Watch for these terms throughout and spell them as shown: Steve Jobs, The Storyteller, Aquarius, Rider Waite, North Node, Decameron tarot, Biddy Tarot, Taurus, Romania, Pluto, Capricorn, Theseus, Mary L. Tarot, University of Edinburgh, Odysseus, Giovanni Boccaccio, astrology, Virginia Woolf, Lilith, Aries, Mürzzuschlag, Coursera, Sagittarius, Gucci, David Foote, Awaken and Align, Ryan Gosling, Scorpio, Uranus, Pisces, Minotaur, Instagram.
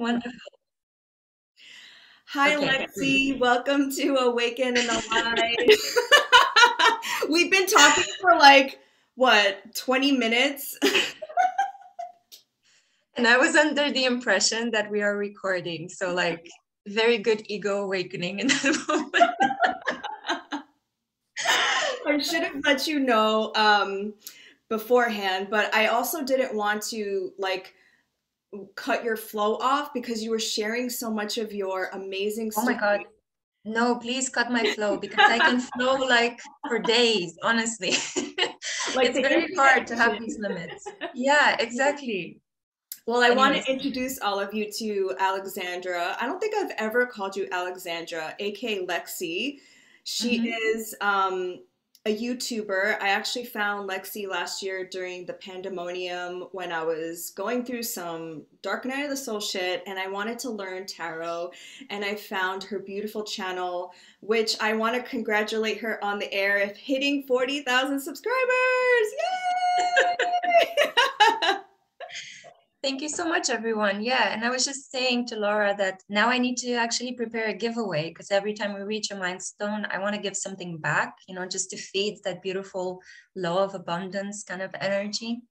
Wonderful. Hi, okay. Lexi. Welcome to Awaken and Align. We've been talking for like, what, 20 minutes? And I was under the impression that we are recording. So like, very good ego awakening in that moment. I should have let you know beforehand, but I also didn't want to like cut your flow off because you were sharing so much of your amazing story. Oh my God. No, please cut my flow because I can flow like for days, honestly. Like it's very hard to have these limits. Yeah, exactly. Well, I want to introduce all of you to Alexandra. I don't think I've ever called you Alexandra, aka Lexi. She is a YouTuber. I actually found Lexi last year during the pandemonium when I was going through some dark night of the soul shit and I wanted to learn tarot, and I found her beautiful channel, which I want to congratulate her on the air of hitting 40,000 subscribers. Yay! Thank you so much, everyone. Yeah, and I was just saying to Laura that now I need to actually prepare a giveaway because every time we reach a milestone, I want to give something back, you know, just to feed that beautiful law of abundance kind of energy.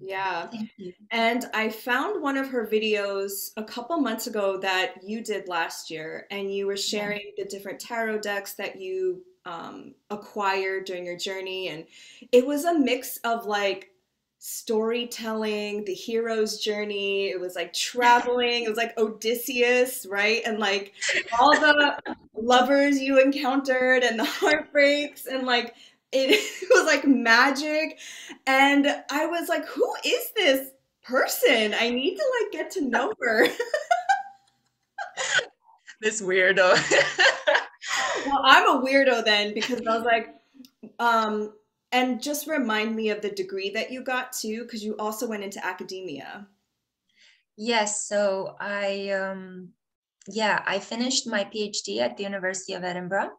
Yeah. Thank you. And I found one of her videos a couple months ago that you did last year, and you were sharing the different tarot decks that you acquired during your journey. And it was a mix of like storytelling, the hero's journey. It was like traveling. It was like Odysseus, right? And like all the lovers you encountered and the heartbreaks, and like it was like magic. And I was like, who is this person? I need to like get to know her. This weirdo. Well, I'm a weirdo then, because I was like, and just remind me of the degree that you got too, because you also went into academia. Yes, so I finished my PhD at the University of Edinburgh,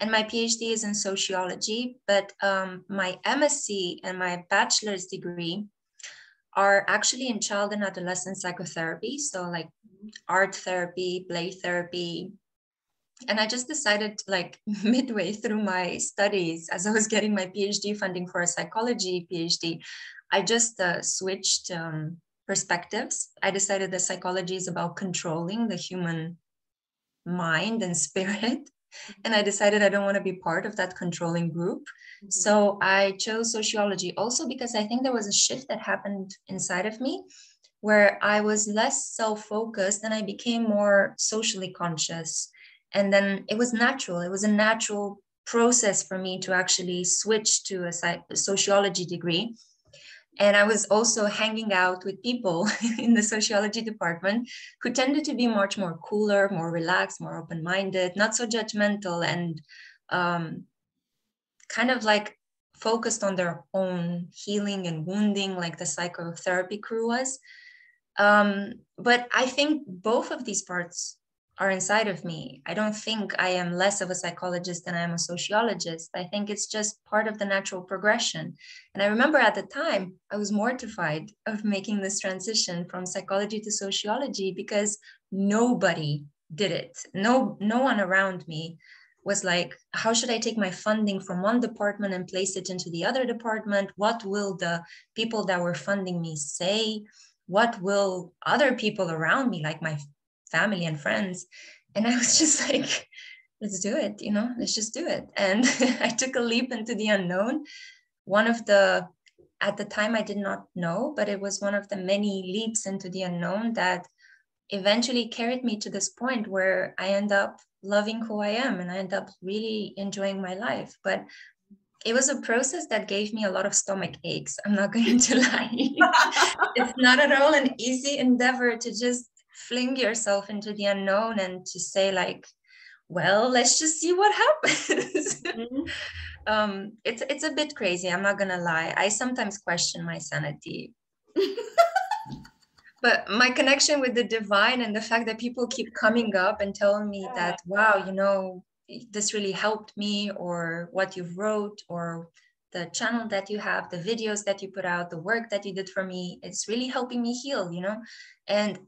and my PhD is in sociology, but my MSc and my bachelor's degree are actually in child and adolescent psychotherapy, so like art therapy, play therapy. And I just decided like midway through my studies, as I was getting my PhD funding for a psychology PhD, I just switched perspectives. I decided that psychology is about controlling the human mind and spirit. And I decided I don't want to be part of that controlling group. Mm-hmm. So I chose sociology also because I think there was a shift that happened inside of me, where I was less self-focused and I became more socially conscious. And then it was natural. It was a natural process for me to actually switch to a sociology degree. And I was also hanging out with people in the sociology department who tended to be much more cooler, more relaxed, more open-minded, not so judgmental, and kind of like focused on their own healing and wounding, like the psychotherapy crew was. But I think both of these parts are inside of me. I don't think I am less of a psychologist than I am a sociologist. I think it's just part of the natural progression. And I remember at the time, I was mortified of making this transition from psychology to sociology because nobody did it. No one around me was like, how should I take my funding from one department and place it into the other department? What will the people that were funding me say? What will other people around me, like my family and friends? And I was just like, let's do it, you know, let's just do it. And I took a leap into the unknown. At the time I did not know, but it was one of the many leaps into the unknown that eventually carried me to this point where I end up loving who I am and I end up really enjoying my life. But it was a process that gave me a lot of stomach aches. I'm not going to lie. It's not at all an easy endeavor to just fling yourself into the unknown and to say like, well, let's just see what happens. It's a bit crazy, I'm not gonna lie. I sometimes question my sanity. But my connection with the divine and the fact that people keep coming up and telling me that, wow, you know, this really helped me, or what you've wrote, or the channel that you have, the videos that you put out, the work that you did for me, it's really helping me heal, you know? And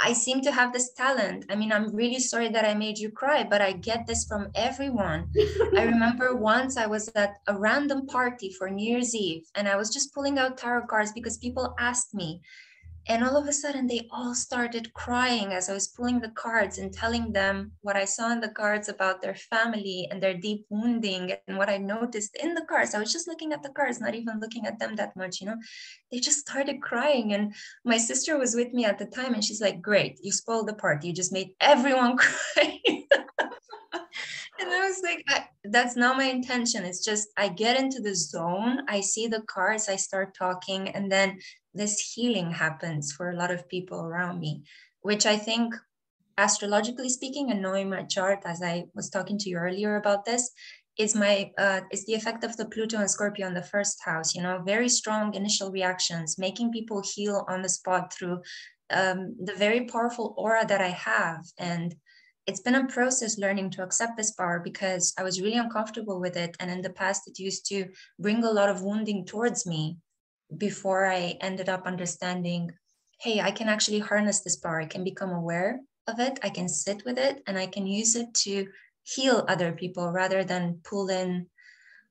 I seem to have this talent. I mean, I'm really sorry that I made you cry, but I get this from everyone. I remember once I was at a random party for New Year's Eve, and I was just pulling out tarot cards because people asked me. And all of a sudden, they all started crying as I was pulling the cards and telling them what I saw in the cards about their family and their deep wounding and what I noticed in the cards. I was just looking at the cards, not even looking at them that much, you know. They just started crying. And my sister was with me at the time, and she's like, great, you spoiled the party. You just made everyone cry. And I was like, that's not my intention. It's just I get into the zone. I see the cards. I start talking. And then this healing happens for a lot of people around me, which I think, astrologically speaking, and knowing my chart, as I was talking to you earlier about this, is my is the effect of the Pluto and Scorpio on the first house. You know, very strong initial reactions, making people heal on the spot through the very powerful aura that I have. And it's been a process learning to accept this power, because I was really uncomfortable with it. And in the past, it used to bring a lot of wounding towards me before I ended up understanding, hey, I can actually harness this power. I can become aware of it. I can sit with it, and I can use it to heal other people rather than pull in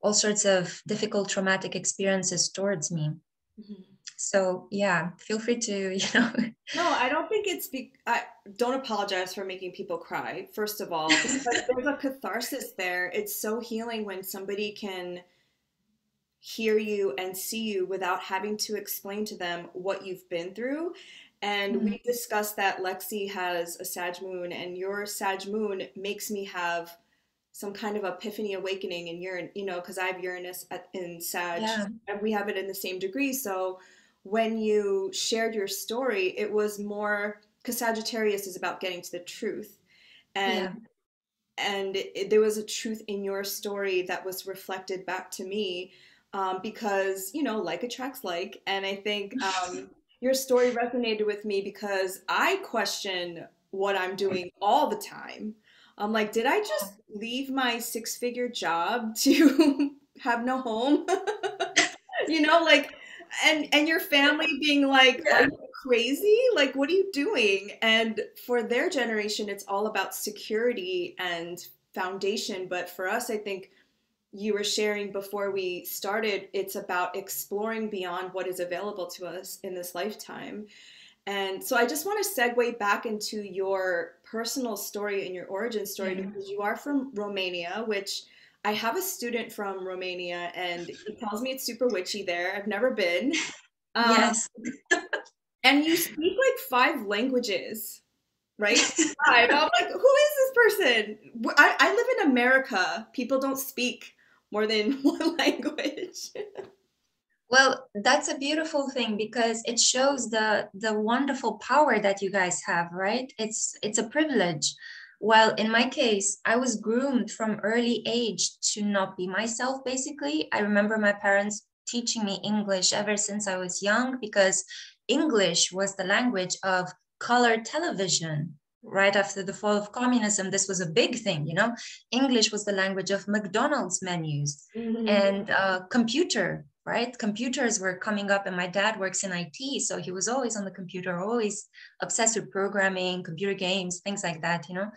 all sorts of difficult traumatic experiences towards me. Mm-hmm. So yeah, feel free to, you know. No, I don't think it's, I don't apologize for making people cry, first of all, but there's a catharsis there. It's so healing when somebody can hear you and see you without having to explain to them what you've been through. And mm-hmm. we discussed that Lexi has a Sag moon, and your Sag moon makes me have some kind of epiphany awakening, and you're, you know, because I have Uranus in Sag, yeah. and we have it in the same degree. So when you shared your story, it was more, because Sagittarius is about getting to the truth, and yeah. and there was a truth in your story that was reflected back to me, because, you know, like attracts like. And I think your story resonated with me because I question what I'm doing all the time. I'm like, did I just leave my six-figure job to have no home? You know, like, and your family being like, are you crazy? Like, what are you doing? And for their generation, it's all about security and foundation. But for us, I think you were sharing before we started, it's about exploring beyond what is available to us in this lifetime. And so I just want to segue back into your personal story and your origin story, mm-hmm. because you are from Romania, which I have a student from Romania, and he tells me it's super witchy there. I've never been. Yes. And you speak like 5 languages, right? 5. I'm like, who is this person? I live in America. People don't speak more than 1 language. Well, that's a beautiful thing, because it shows the wonderful power that you guys have, right? It's a privilege. Well, in my case, I was groomed from early age to not be myself, basically. I remember my parents teaching me English ever since I was young, because English was the language of color television. Right after the fall of communism, this was a big thing, you know. English was the language of McDonald's menus, mm-hmm. and computer. Right? Computers were coming up, and my dad works in IT. So he was always on the computer, always obsessed with programming, computer games, things like that, you know?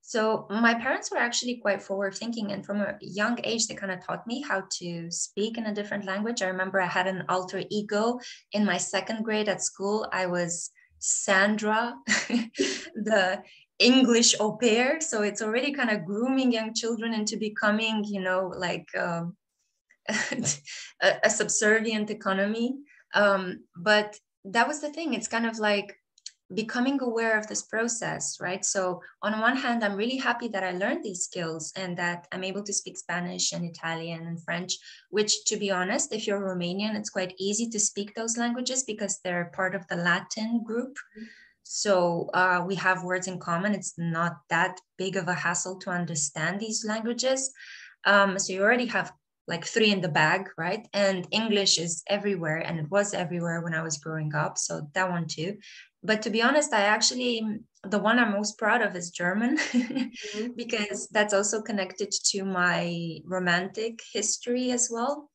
So my parents were actually quite forward thinking. And from a young age, they kind of taught me how to speak in a different language. I remember I had an alter ego in my 2nd grade at school. I was Sandra, the English au pair. So it's already kind of grooming young children into becoming, you know, like, a subservient economy. But that was the thing. It's kind of like becoming aware of this process, right? So on one hand, I'm really happy that I learned these skills and that I'm able to speak Spanish and Italian and French, which, to be honest, if you're Romanian, it's quite easy to speak those languages because they're part of the Latin group. So we have words in common. It's not that big of a hassle to understand these languages. So you already have like 3 in the bag, right? And English is everywhere, and it was everywhere when I was growing up. So that one too. But to be honest, I actually, the one I'm most proud of is German, mm-hmm. because that's also connected to my romantic history as well.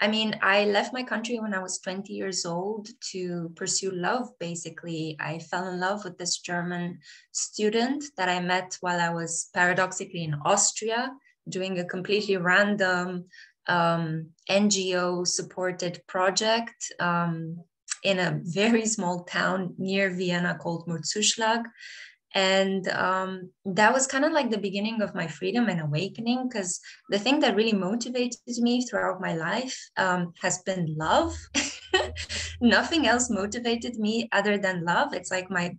I mean, I left my country when I was 20 years old to pursue love, basically. I fell in love with this German student that I met while I was paradoxically in Austria, doing a completely random NGO-supported project in a very small town near Vienna called Mürzzuschlag. And that was kind of like the beginning of my freedom and awakening, because the thing that really motivated me throughout my life has been love. Nothing else motivated me other than love. It's like my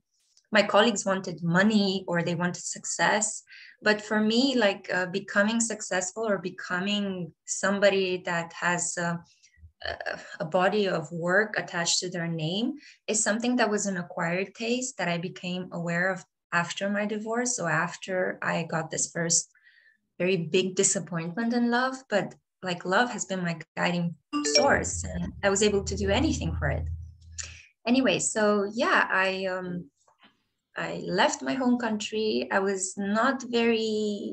colleagues wanted money or they wanted success. But for me, like becoming successful or becoming somebody that has a body of work attached to their name is something that was an acquired taste that I became aware of after my divorce. So after I got this first very big disappointment in love, but like love has been my guiding source and I was able to do anything for it. Anyway, so yeah, I left my home country. I was not very,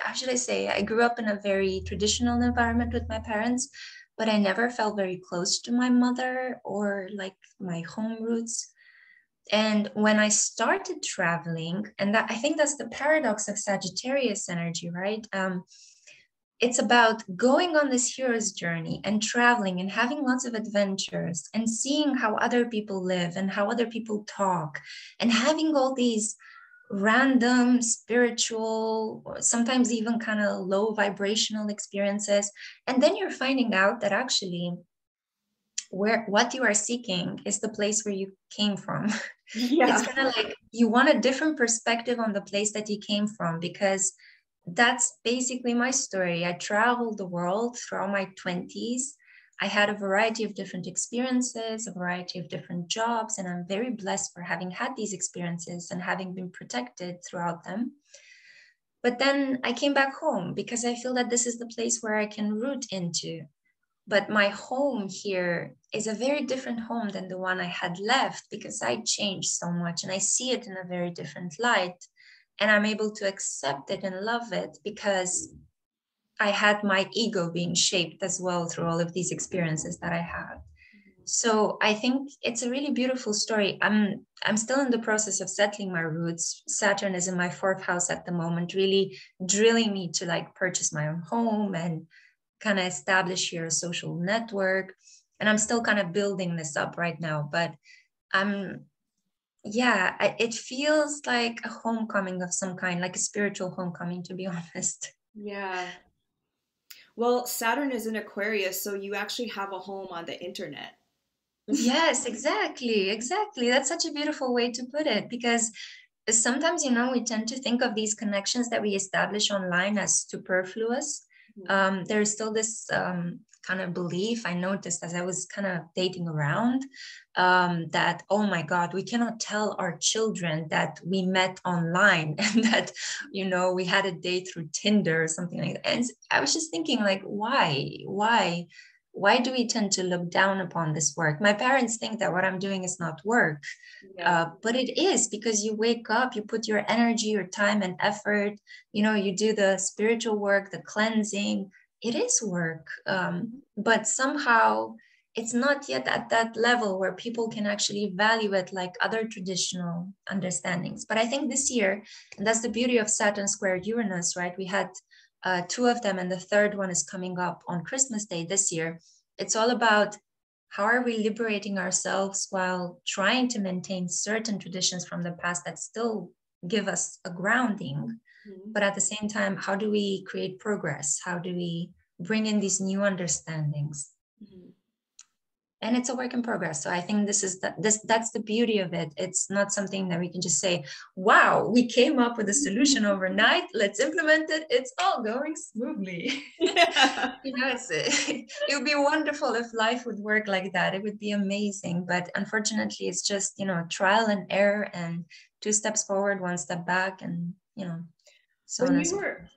how should I say, I grew up in a very traditional environment with my parents, but I never felt very close to my mother or like my home roots. And when I started traveling, and that, I think that's the paradox of Sagittarius energy, right? It's about going on this hero's journey and traveling and having lots of adventures and seeing how other people live and how other people talk and having all these random spiritual, or sometimes even kind of low vibrational experiences. And then you're finding out that actually what you are seeking is the place where you came from. Yeah. It's kind of like you want a different perspective on the place that you came from, because that's basically my story. I traveled the world throughout my 20s. I had a variety of different experiences, a variety of different jobs, and I'm very blessed for having had these experiences and having been protected throughout them. But then I came back home because I feel that this is the place where I can root into. But my home here is a very different home than the one I had left, because I changed so much and I see it in a very different light. And I'm able to accept it and love it because I had my ego being shaped as well through all of these experiences that I had. So I think it's a really beautiful story. I'm still in the process of settling my roots. Saturn is in my fourth house at the moment, really drilling me to like purchase my own home and kind of establish here a social network. And I'm still kind of building this up right now, but yeah, it feels like a homecoming of some kind, like a spiritual homecoming, to be honest. Yeah. Well, Saturn is in Aquarius, so you actually have a home on the internet. Yes, exactly. Exactly. That's such a beautiful way to put it, because sometimes, you know, we tend to think of these connections that we establish online as superfluous. There's still this kind of belief I noticed as I was kind of dating around that, oh my God, we cannot tell our children that we met online and that, you know, we had a date through Tinder or something like that. And I was just thinking like, why do we tend to look down upon this work? My parents think that what I'm doing is not work, yeah. But it is, because you wake up, you put your energy, your time and effort, you know, you do the spiritual work, the cleansing, it is work, but somehow it's not yet at that level where people can actually value it like other traditional understandings. But I think this year, and that's the beauty of Saturn square Uranus, right? We had two of them, and the third one is coming up on Christmas Day this year. It's all about how are we liberating ourselves while trying to maintain certain traditions from the past that still give us a grounding. But at the same time, how do we create progress? How do we bring in these new understandings? Mm-hmm. And it's a work in progress. So I think this is that's the beauty of it. It's not something that we can just say, wow, we came up with a solution overnight. Let's implement it. It's all going smoothly. Yeah. You know, it would be wonderful if life would work like that. It would be amazing. But unfortunately, it's just, you know, trial and error and two steps forward, one step back, and, you know. So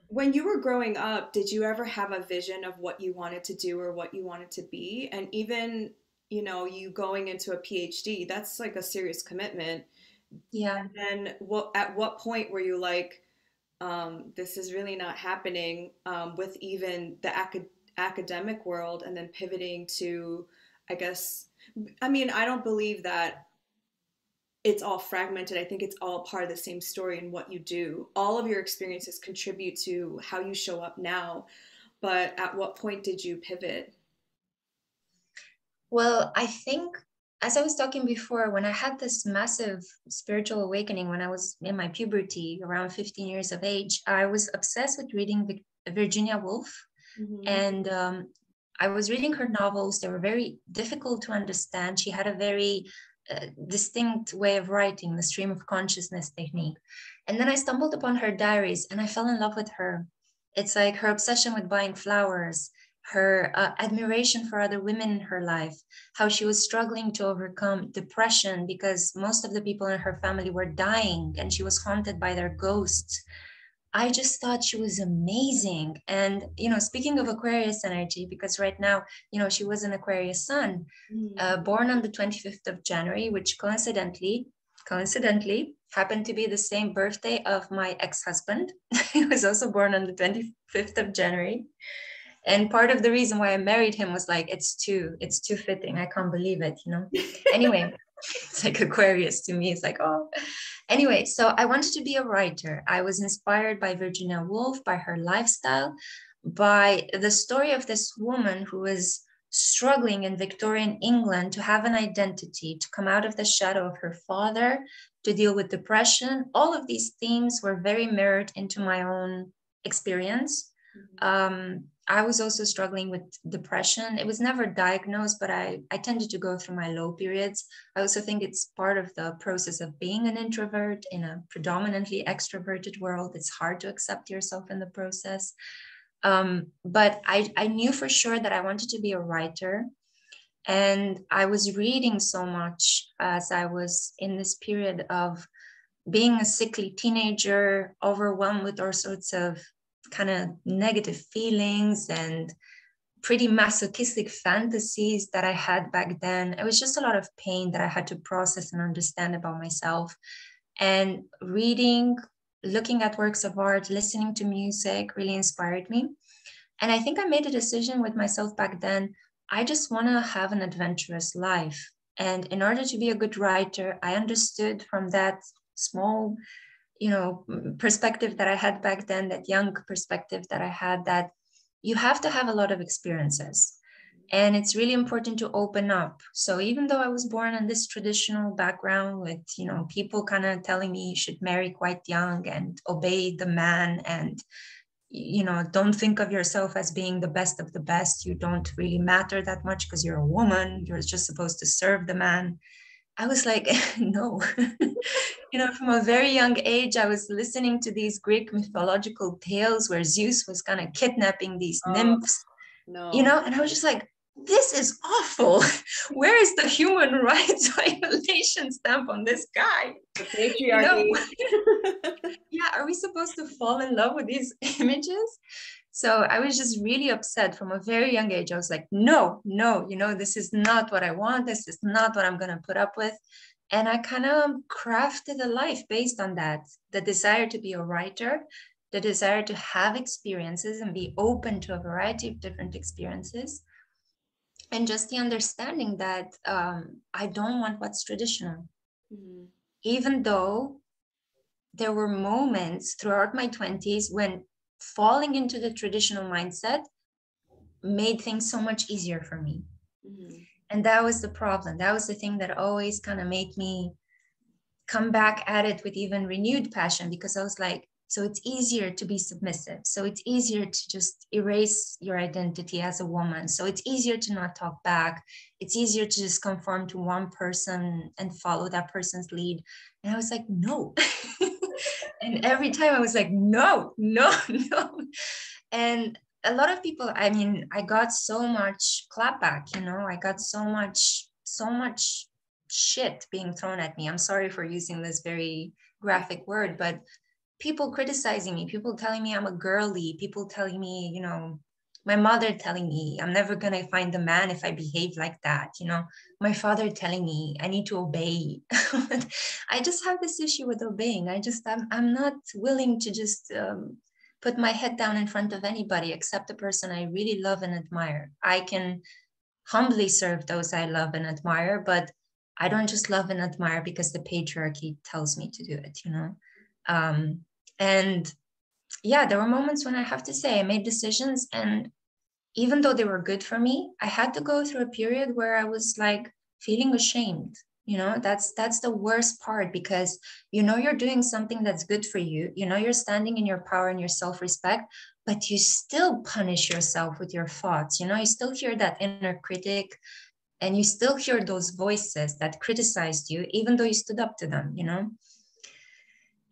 when you were growing up, did you ever have a vision of what you wanted to do or what you wanted to be? And even, you know, you going into a PhD, that's like a serious commitment. Yeah. And then at what point were you like, this is really not happening with even the academic world and then pivoting to, I guess, I mean, I don't believe that it's all fragmented. I think it's all part of the same story and what you do. All of your experiences contribute to how you show up now. But at what point did you pivot? Well, I think, as I was talking before, when I had this massive spiritual awakening, when I was in my puberty, around 15 years of age, I was obsessed with reading Virginia Woolf. Mm-hmm. And I was reading her novels. They were very difficult to understand. She had a very distinct way of writing, the stream of consciousness technique. And then I stumbled upon her diaries and I fell in love with her. It's like her obsession with buying flowers, her admiration for other women in her life, how she was struggling to overcome depression because most of the people in her family were dying and she was haunted by their ghosts. I just thought she was amazing. And, you know, speaking of Aquarius energy, because right now, you know, she was an Aquarius sun, born on the 25th of January, which coincidentally happened to be the same birthday of my ex-husband. He was also born on the 25th of January. And part of the reason why I married him was like, it's too fitting. I can't believe it, you know? Anyway, it's like Aquarius to me. It's like, oh. Anyway, so I wanted to be a writer. I was inspired by Virginia Woolf, by her lifestyle, by the story of this woman who was struggling in Victorian England to have an identity, to come out of the shadow of her father, to deal with depression. All of these themes were very mirrored into my own experience. I was also struggling with depression. It was never diagnosed, but I tended to go through my low periods. I also think it's part of the process of being an introvert in a predominantly extroverted world. It's hard to accept yourself in the process. But I knew for sure that I wanted to be a writer. And I was reading so much as I was in this period of being a sickly teenager, overwhelmed with all sorts of kind of negative feelings and pretty masochistic fantasies that I had back then. It was just a lot of pain that I had to process and understand about myself. And reading, looking at works of art, listening to music really inspired me. And I think I made a decision with myself back then. I just want to have an adventurous life. And in order to be a good writer, I understood from that small, you know, perspective that I had back then, that young perspective that I had, that you have to have a lot of experiences. And it's really important to open up. So even though I was born in this traditional background with, you know, people kind of telling me you should marry quite young and obey the man and, you know, don't think of yourself as being the best of the best. You don't really matter that much because you're a woman. You're just supposed to serve the man. I was like, no, you know, from a very young age, I was listening to these Greek mythological tales where Zeus was kind of kidnapping these nymphs, you know, and I was just like, this is awful. Where is the human rights violation stamp on this guy? The patriarchy. You know? Yeah, are we supposed to fall in love with these images? So I was just really upset from a very young age. I was like, no, you know, this is not what I want. This is not what I'm going to put up with. And I kind of crafted a life based on that, the desire to be a writer, the desire to have experiences and be open to a variety of different experiences. And just the understanding that I don't want what's traditional, even though there were moments throughout my 20s when falling into the traditional mindset made things so much easier for me. And that was the problem. That was the thing that always kind of made me come back at it with even renewed passion, because I was like, so it's easier to be submissive. So it's easier to just erase your identity as a woman. So it's easier to not talk back. It's easier to just conform to one person and follow that person's lead. And I was like, no. And every time I was like, no. And a lot of people, I mean, I got so much clapback, you know, I got so much shit being thrown at me. I'm sorry for using this very graphic word, but people criticizing me, people telling me I'm a girly, people telling me, you know, my mother telling me I'm never going to find a man if I behave like that. You know, my father telling me I need to obey. I just have this issue with obeying. I'm not willing to just put my head down in front of anybody except the person I really love and admire. I can humbly serve those I love and admire, but I don't just love and admire because the patriarchy tells me to do it, you know? And yeah, there were moments when I have to say I made decisions, and even though they were good for me, I had to go through a period where I was like feeling ashamed. You know, that's the worst part, because you know you're doing something that's good for you. You know you're standing in your power and your self-respect, but you still punish yourself with your thoughts. You know, you still hear that inner critic, and you still hear those voices that criticized you, even though you stood up to them, you know?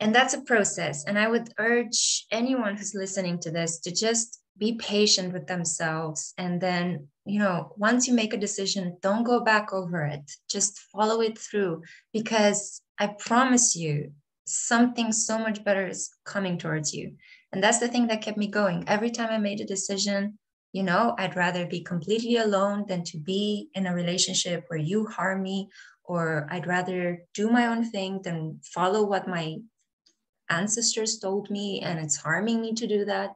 And that's a process. And I would urge anyone who's listening to this to just be patient with themselves, and then, you know, once you make a decision, don't go back over it. Just follow it through, because I promise you something so much better is coming towards you. And that's the thing that kept me going. Every time I made a decision, you know, I'd rather be completely alone than to be in a relationship where you harm me, or I'd rather do my own thing than follow what my ancestors told me, and it's harming me to do that.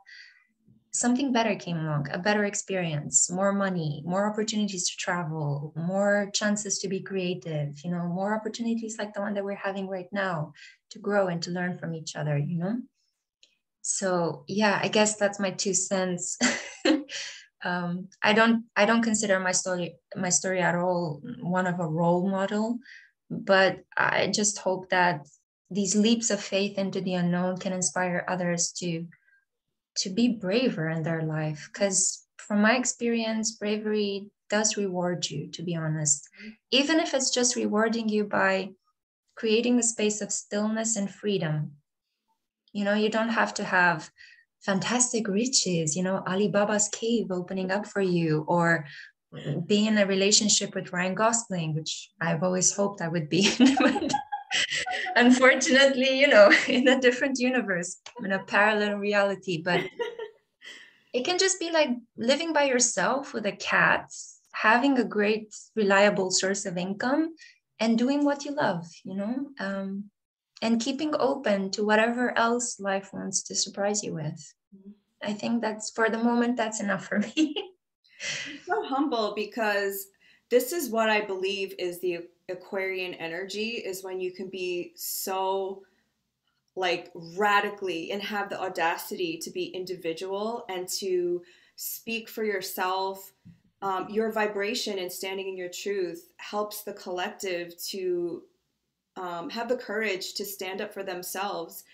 Something better came along, a better experience, more money, more opportunities to travel, more chances to be creative, you know, more opportunities like the one that we're having right now to grow and to learn from each other, you know? So yeah, I guess that's my 2 cents. I don't consider my story at all one of a role model, but I just hope that these leaps of faith into the unknown can inspire others to be braver in their life. Because from my experience, bravery does reward you, to be honest. Even if it's just rewarding you by creating a space of stillness and freedom. You know, you don't have to have fantastic riches, you know, Alibaba's cave opening up for you, or being in a relationship with Ryan Gosling, which I've always hoped I would be. Unfortunately, you know, in a different universe, in a parallel reality. But it can just be like living by yourself with a cat, having a great, reliable source of income, and doing what you love, you know, and keeping open to whatever else life wants to surprise you with. I think that's, for the moment, that's enough for me. I'm so humble, because this is what I believe is the Aquarian energy, is when you can be so like radically and have the audacity to be individual and to speak for yourself. Your vibration and standing in your truth helps the collective to have the courage to stand up for themselves.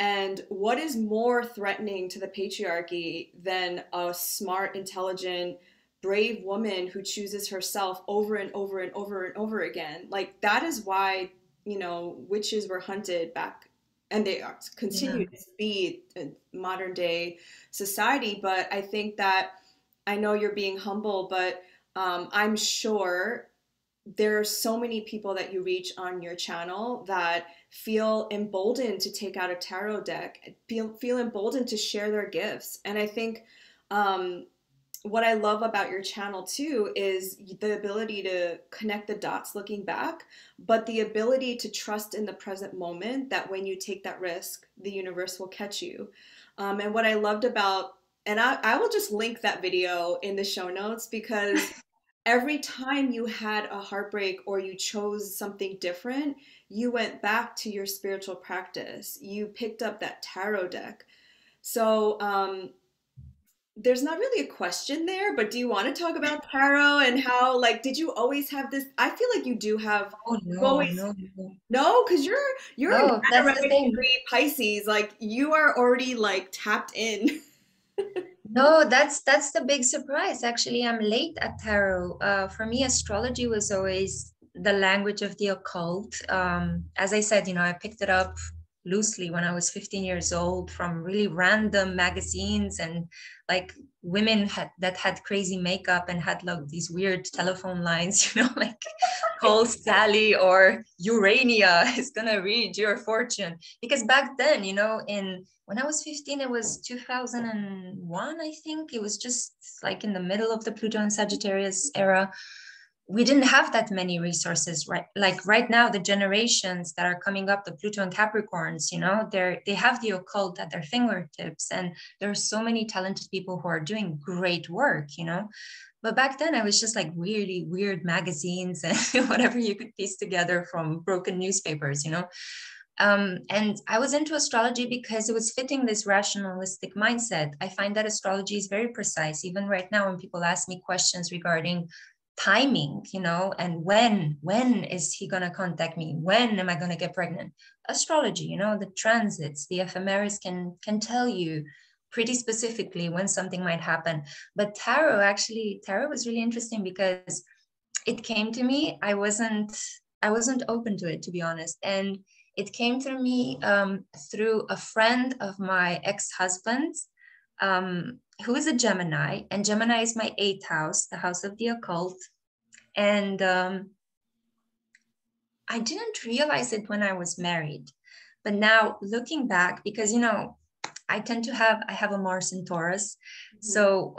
And what is more threatening to the patriarchy than a smart, intelligent, brave woman who chooses herself over and over and over and over again? Like, that is why, you know, witches were hunted back, and they are continue to be in modern day society. But I think that, I know you're being humble, but I'm sure there are so many people that you reach on your channel that feel emboldened to take out a tarot deck, feel emboldened to share their gifts. And I think, what I love about your channel too is the ability to connect the dots looking back, but the ability to trust in the present moment that when you take that risk, the universe will catch you. And what I loved about, and I will just link that video in the show notes, because every time you had a heartbreak or you chose something different, you went back to your spiritual practice. You picked up that tarot deck. So, there's not really a question there, but do you want to talk about tarot and how, like, did you always have this? I feel like you do have. Oh, no, always. No, because you're no, a that's the thing. Pisces, like you are already like tapped in. No, that's the big surprise. Actually, I'm late at tarot. For me, astrology was always the language of the occult. As I said, you know, I picked it up loosely when I was 15 years old from really random magazines, and like women that had crazy makeup and had like these weird telephone lines, you know, like call Sally or Urania is gonna read your fortune. Because back then, you know, when I was 15, it was 2001, I think. It was just like in the middle of the Pluto and Sagittarius era, we didn't have that many resources, right? Like right now, the generations that are coming up, the Pluto and Capricorns, you know, they have the occult at their fingertips, and there are so many talented people who are doing great work, you know. But back then I was just like really weird magazines and whatever you could piece together from broken newspapers, you know. And I was into astrology because it was fitting this rationalistic mindset. I find that astrology is very precise. Even right now, when people ask me questions regarding timing, you know, and when is he going to contact me? When am I going to get pregnant? Astrology, you know, the transits, the ephemerides can tell you pretty specifically when something might happen. But tarot was really interesting because it came to me. I wasn't open to it, to be honest. And it came to me through a friend of my ex-husband, who is a Gemini, and Gemini is my 8th house, the house of the occult. And I didn't realize it when I was married, but now looking back, because, you know, I have a Mars in Taurus. Mm-hmm. So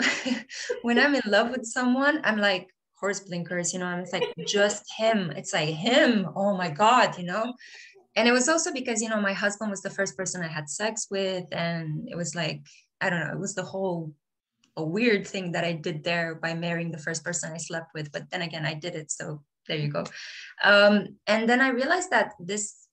when I'm in love with someone, I'm like, horse blinkers, you know, I'm like, just him. It's like him. Oh my God, you know? And it was also because, you know, my husband was the first person I had sex with. And it was like, I don't know, it was the whole a weird thing that I did there by marrying the first person I slept with. But then again, I did it. So there you go. And then I realized that this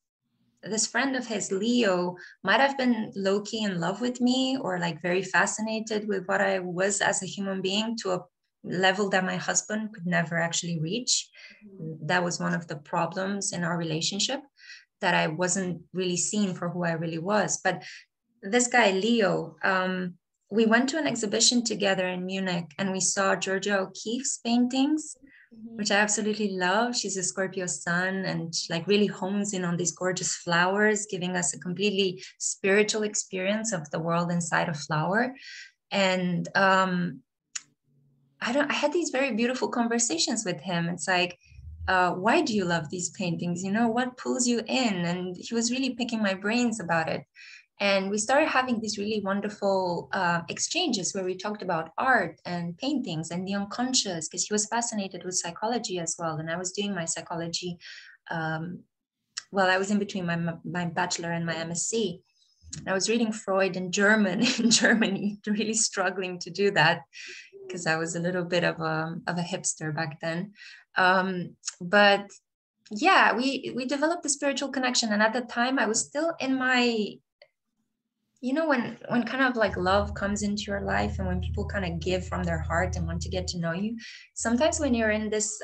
friend of his, Leo, might have been low-key in love with me, or like very fascinated with what I was as a human being, to a level that my husband could never actually reach. Mm-hmm. That was one of the problems in our relationship, that I wasn't really seen for who I really was. But this guy, Leo, we went to an exhibition together in Munich, and we saw Georgia O'Keeffe's paintings, mm-hmm. which I absolutely love. She's a Scorpio sun, and she, like, really hones in on these gorgeous flowers, giving us a completely spiritual experience of the world inside a flower. And I had these very beautiful conversations with him. It's like, why do you love these paintings? You know, what pulls you in? And he was really picking my brains about it. And we started having these really wonderful exchanges where we talked about art and paintings and the unconscious, because he was fascinated with psychology as well. And I was doing my psychology, well, I was in between my bachelor and my MSc. And I was reading Freud in German in Germany, really struggling to do that, because I was a little bit of a hipster back then. But yeah, we developed a spiritual connection. And at the time I was still in my, you know, when kind of like love comes into your life, and when people kind of give from their heart and want to get to know you, sometimes when you're in this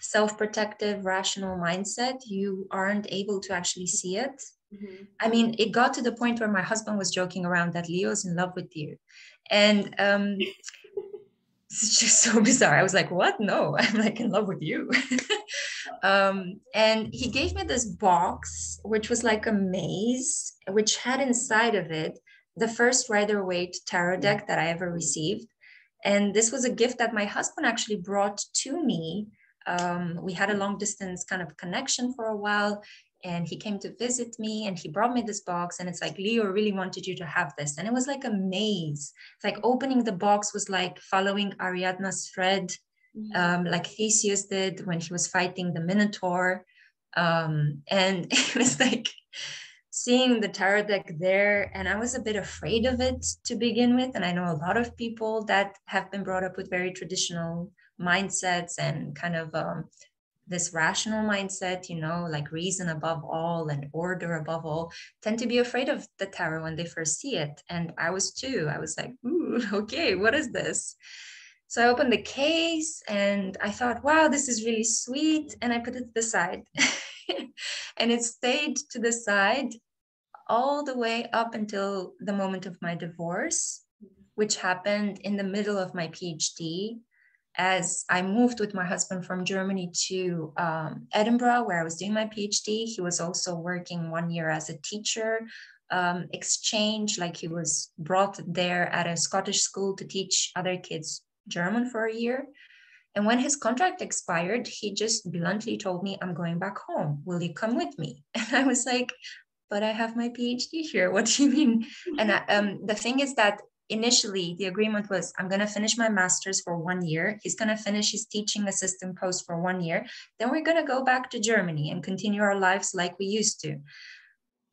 self-protective, rational mindset, you aren't able to actually see it. Mm-hmm. I mean, it got to the point where my husband was joking around that Leo's in love with you. And it's just so bizarre. I was like, what? No, I'm like in love with you. And he gave me this box, which was like a maze, which had inside of it the first Rider Waite tarot deck that I ever received. And this was a gift that my husband actually brought to me. We had a long distance kind of connection for a while, and he came to visit me, and he brought me this box. And it's like, Leo really wanted you to have this. And it was like a maze. It's like opening the box was like following Ariadne's thread, like Theseus did when he was fighting the Minotaur. And it was like seeing the tarot deck there. And I was a bit afraid of it to begin with. And I know a lot of people that have been brought up with very traditional mindsets and kind of this rational mindset, you know, like reason above all and order above all, tend to be afraid of the tarot when they first see it. And I was too. I was like, ooh, okay, what is this? So I opened the case and I thought, wow, this is really sweet. And I put it to the side and it stayed to the side all the way up until the moment of my divorce, which happened in the middle of my PhD. As I moved with my husband from Germany to Edinburgh, where I was doing my PhD, he was also working 1 year as a teacher exchange. Like he was brought there at a Scottish school to teach other kids German for a year. And when his contract expired, he just bluntly told me, I'm going back home. Will you come with me? And I was like, but I have my PhD here. What do you mean? And the thing is that initially the agreement was, I'm going to finish my master's for 1 year. He's going to finish his teaching assistant post for 1 year. Then we're going to go back to Germany and continue our lives like we used to.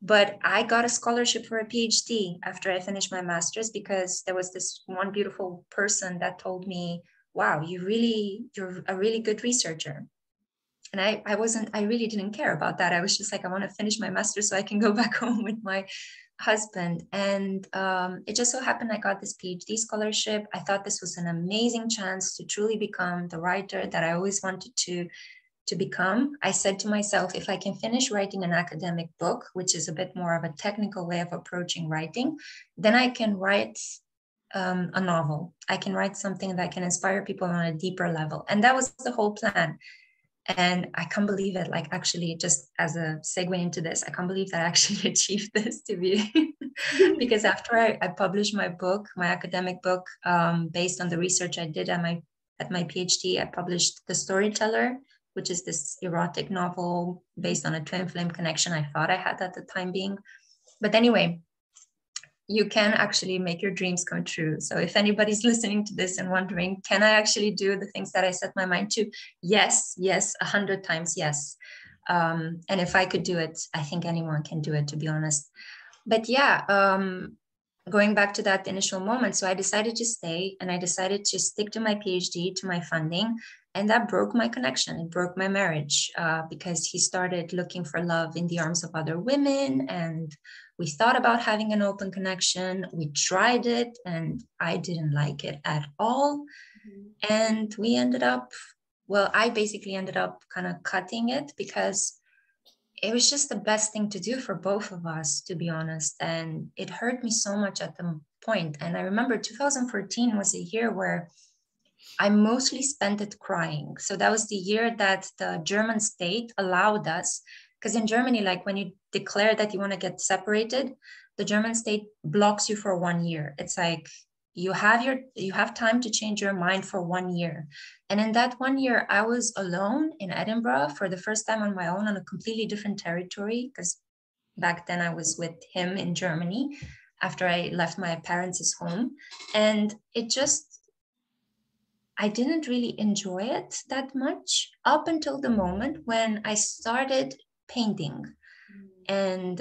But I got a scholarship for a PhD after I finished my master's, because there was this one beautiful person that told me, wow, you're a really good researcher. And I really didn't care about that. I was just like, I want to finish my master's so I can go back home with my husband. And it just so happened I got this PhD scholarship. I thought this was an amazing chance to truly become the writer that I always wanted to become. I said to myself, if I can finish writing an academic book, which is a bit more of a technical way of approaching writing, then I can write a novel. I can write something that can inspire people on a deeper level. And that was the whole plan. And I can't believe it. Like, actually, just as a segue into this, I can't believe that I actually achieved this, to be, because after I published my book, my academic book, based on the research I did at my PhD, I published The Storyteller, which is this erotic novel based on a twin flame connection I thought I had at the time being. But anyway, you can actually make your dreams come true. So if anybody's listening to this and wondering, can I actually do the things that I set my mind to? Yes, yes, 100 times yes. And if I could do it, I think anyone can do it, to be honest. But yeah, going back to that initial moment, so I decided to stay, and I decided to stick to my PhD, to my funding. And that broke my connection. It broke my marriage because he started looking for love in the arms of other women. And we thought about having an open connection. We tried it, and I didn't like it at all. Mm-hmm. And we ended up, well, I basically ended up kind of cutting it, because it was just the best thing to do for both of us, to be honest. And it hurt me so much at the point. And I remember 2014 was a year where I mostly spent it crying. So that was the year that the German state allowed us, because in Germany, like when you declare that you want to get separated, the German state blocks you for 1 year. It's like, you have time to change your mind for 1 year. And in that 1 year, I was alone in Edinburgh for the first time on my own, on a completely different territory, because back then I was with him in Germany after I left my parents' home. And it just, I didn't really enjoy it that much up until the moment when I started painting. And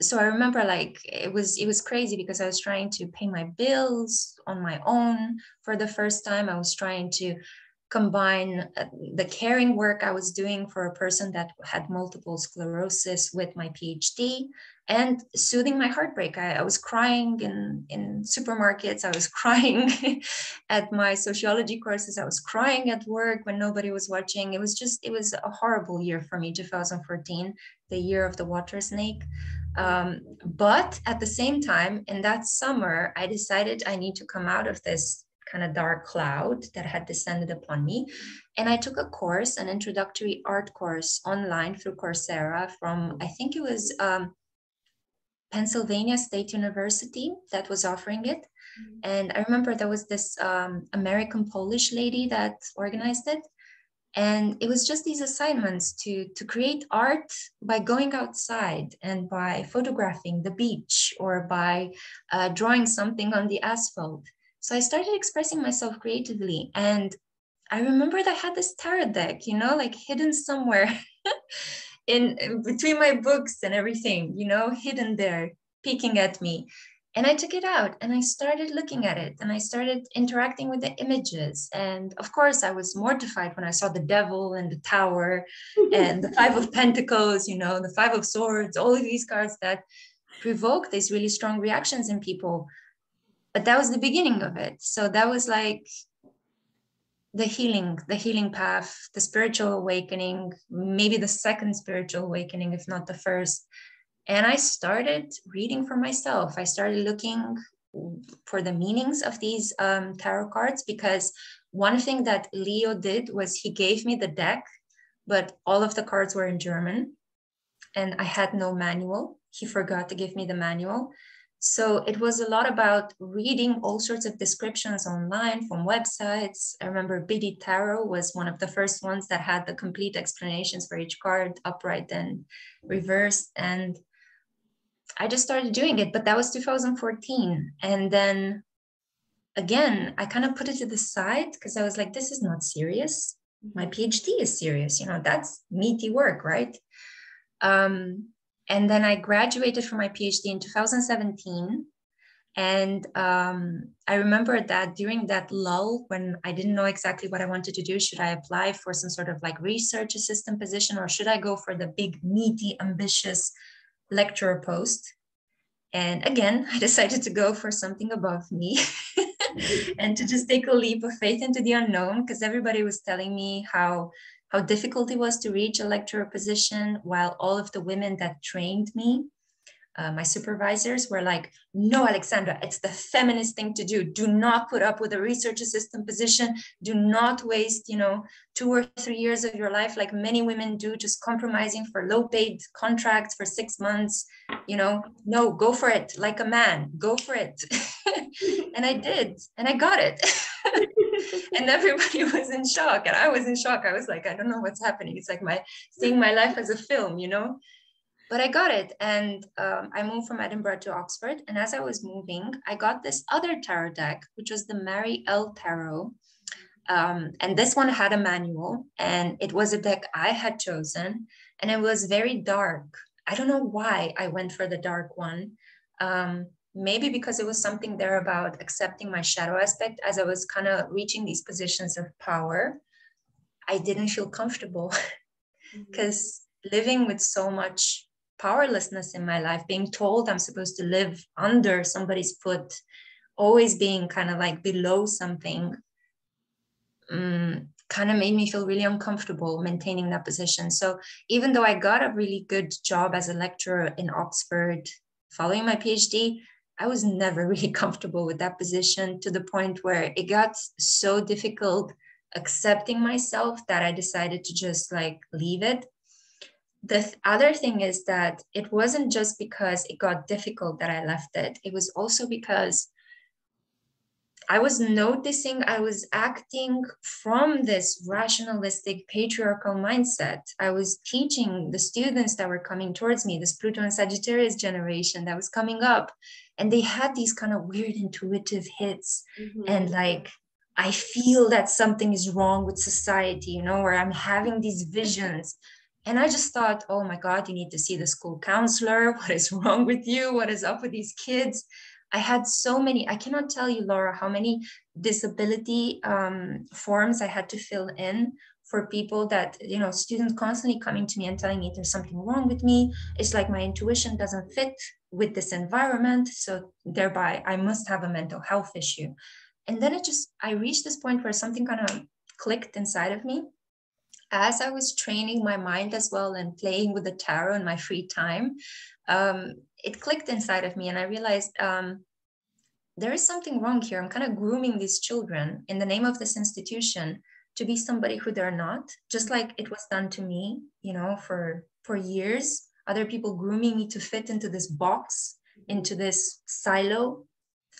so I remember, like, it was crazy, because I was trying to pay my bills on my own for the first time. I was trying to combine the caring work I was doing for a person that had multiple sclerosis with my PhD and soothing my heartbreak. I was crying in supermarkets. I was crying at my sociology courses. I was crying at work when nobody was watching. It was a horrible year for me, 2014, the year of the water snake. But at the same time, in that summer, I decided I need to come out of this kind of dark cloud that had descended upon me. And I took a course, an introductory art course online through Coursera from, I think it was Pennsylvania State University that was offering it. And I remember there was this American Polish lady that organized it. And it was just these assignments to create art by going outside and by photographing the beach or by drawing something on the asphalt. So I started expressing myself creatively. And I remembered I had this tarot deck, you know, like hidden somewhere in between my books and everything, you know, hidden there, peeking at me. And I took it out and I started looking at it and I started interacting with the images. And of course, I was mortified when I saw the devil and the tower and the 5 of Pentacles, you know, the 5 of Swords, all of these cards that provoke these really strong reactions in people. But that was the beginning of it. So that was like the healing path, the spiritual awakening, maybe the second spiritual awakening, if not the first. And I started reading for myself. I started looking for the meanings of these tarot cards, because one thing that Leo did was he gave me the deck, but all of the cards were in German and I had no manual. He forgot to give me the manual. So it was a lot about reading all sorts of descriptions online from websites. I remember Biddy Tarot was one of the first ones that had the complete explanations for each card, upright and reversed. And I just started doing it, but that was 2014. And then again, I kind of put it to the side because I was like, this is not serious. My PhD is serious, you know, that's meaty work, right? And then I graduated from my PhD in 2017. And I remember that during that lull, when I didn't know exactly what I wanted to do, should I apply for some sort of like research assistant position, or should I go for the big, meaty, ambitious lecturer post? And again, I decided to go for something above me and to just take a leap of faith into the unknown, because everybody was telling me how difficult it was to reach a lecturer position, while all of the women that trained me, my supervisors, were like, no, Alexandra, it's the feminist thing to do. Do not put up with a research assistant position. Do not waste, you know, 2 or 3 years of your life like many women do, just compromising for low paid contracts for 6 months. You know, no, go for it like a man, go for it. And I did, and I got it. And everybody was in shock, and I was in shock. I was like, I don't know what's happening. It's like seeing my life as a film, you know? But I got it, and I moved from Edinburgh to Oxford. And as I was moving, I got this other tarot deck, which was the Mary L. Tarot. And this one had a manual, and it was a deck I had chosen, and it was very dark. I don't know why I went for the dark one. Maybe because it was something there about accepting my shadow aspect. As I was kind of reaching these positions of power, I didn't feel comfortable, because living with so much powerlessness in my life, being told I'm supposed to live under somebody's foot, always being kind of like below something, kind of made me feel really uncomfortable maintaining that position. So even though I got a really good job as a lecturer in Oxford following my PhD, I was never really comfortable with that position, to the point where it got so difficult accepting myself that I decided to just like leave it. The other thing is that it wasn't just because it got difficult that I left it. It was also because I was noticing I was acting from this rationalistic patriarchal mindset. I was teaching the students that were coming towards me, this Pluto and Sagittarius generation that was coming up, and they had these kind of weird intuitive hits. And like, I feel that something is wrong with society, you know, or I'm having these visions. And I just thought, oh my God, you need to see the school counselor. What is wrong with you? What is up with these kids? I had so many, I cannot tell you, Laura, how many disability forms I had to fill in for people that, you know, students constantly coming to me and telling me there's something wrong with me. It's like my intuition doesn't fit with this environment, so thereby I must have a mental health issue. And then it just, I reached this point where something kind of clicked inside of me. As I was training my mind as well and playing with the tarot in my free time, it clicked inside of me, and I realized there is something wrong here. I'm kind of grooming these children in the name of this institution to be somebody who they're not, just like it was done to me, you know, for years, other people grooming me to fit into this box, into this silo,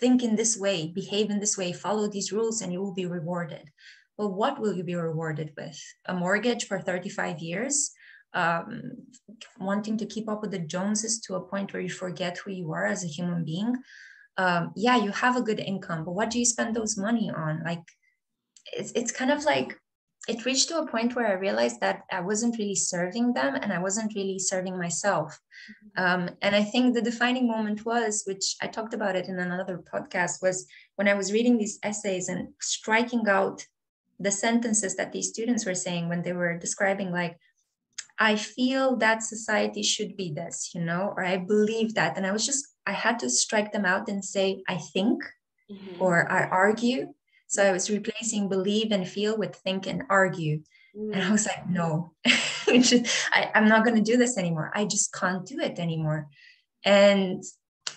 think in this way, behave in this way, follow these rules, and you will be rewarded. Well, what will you be rewarded with? A mortgage for 35 years, wanting to keep up with the Joneses to a point where you forget who you are as a human being. Yeah, you have a good income, but what do you spend those money on? Like, it's kind of like, it reached to a point where I realized that I wasn't really serving them, and I wasn't really serving myself. And I think the defining moment was, which I talked about it in another podcast, was when I was reading these essays and striking out the sentences that these students were saying when they were describing, like, I feel that society should be this, you know, or I believe that. And I was just, I had to strike them out and say, I think, or I argue. So I was replacing believe and feel with think and argue. And I was like, no, I'm not going to do this anymore. I just can't do it anymore. And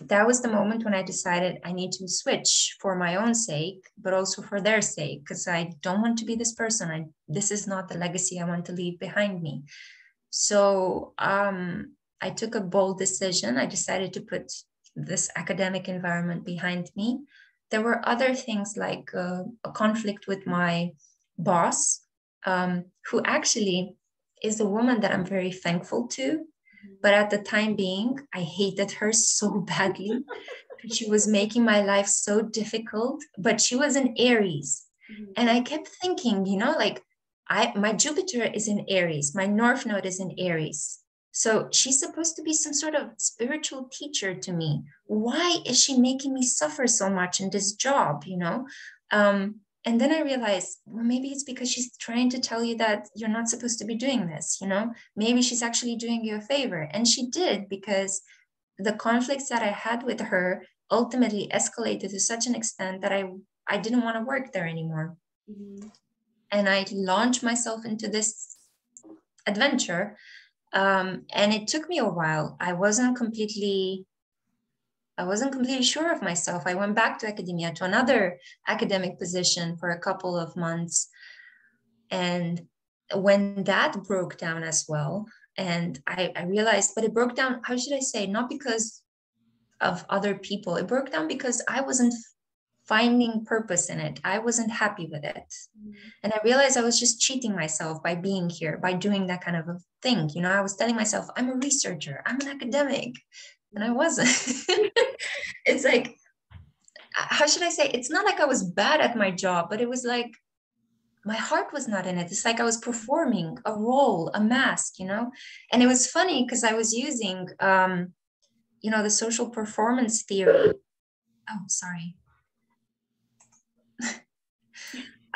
that was the moment when I decided I need to switch for my own sake, but also for their sake, because I don't want to be this person. This is not the legacy I want to leave behind me. So I took a bold decision. I decided to put this academic environment behind me. There were other things like a conflict with my boss, who actually is a woman that I'm very thankful to. But at the time being, I hated her so badly. She was making my life so difficult, but she was an Aries. Mm-hmm. And I kept thinking, you know, like my Jupiter is in Aries, my North Node is in Aries. So she's supposed to be some sort of spiritual teacher to me. Why is she making me suffer so much in this job, you know? And then I realized, well, maybe it's because she's trying to tell you that you're not supposed to be doing this, you know? Maybe she's actually doing you a favor. And she did, because the conflicts that I had with her ultimately escalated to such an extent that I didn't want to work there anymore. Mm-hmm. And I launched myself into this adventure. And it took me a while. I wasn't completely sure of myself. I went back to academia, to another academic position for a couple of months. And when that broke down as well, and I realized, but it broke down, how should I say, not because of other people. It broke down because I wasn't finding purpose in it. I wasn't happy with it. Mm-hmm. And I realized I was just cheating myself by being here, by doing that kind of a thing. You know, I was telling myself, I'm a researcher, I'm an academic. And I wasn't. It's like, how should I say? It's not like I was bad at my job, but it was like, my heart was not in it. It's like I was performing a role, a mask, you know? And it was funny because I was using, you know, the social performance theory. Oh, sorry.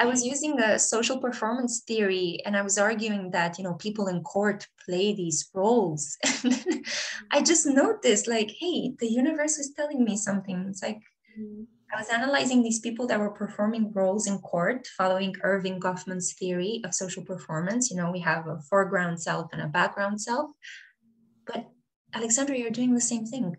I was using the social performance theory, and I was arguing that, you know, people in court play these roles. And then I just noticed, like, hey, the universe is telling me something. It's like, mm-hmm. I was analyzing these people that were performing roles in court, following Irving Goffman's theory of social performance. You know, we have a foreground self and a background self. But Alexandra, you're doing the same thing.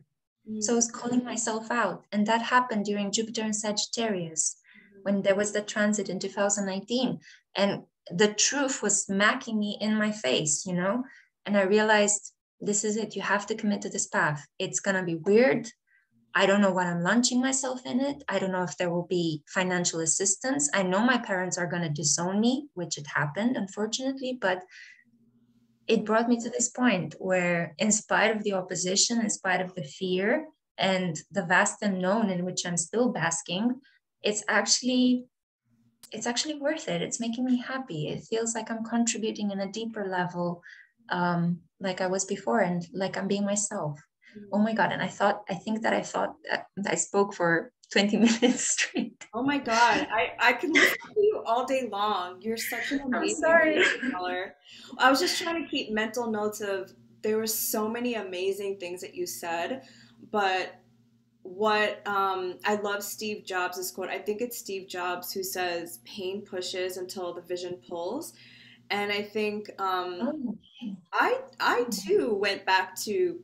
Mm-hmm. So I was calling myself out. And that happened during Jupiter and Sagittarius, mm-hmm. when there was the transit in 2019. And the truth was smacking me in my face, you know? And I realized, this is it. You have to commit to this path. It's going to be weird. I don't know what I'm launching myself in it. I don't know if there will be financial assistance. I know my parents are going to disown me, which it happened, unfortunately, but it brought me to this point where, in spite of the opposition, in spite of the fear and the vast unknown in which I'm still basking, it's actually worth it. It's making me happy. It feels like I'm contributing in a deeper level, like I was before, and like I'm being myself. Oh my God. And I think that I spoke for 20 minutes straight. Oh my God. I can listen to you all day long. You're such an amazing storyteller. I was just trying to keep mental notes of, there were so many amazing things that you said, but what, I love Steve Jobs' quote. I think it's Steve Jobs who says, pain pushes until the vision pulls. And I think, I too went back to,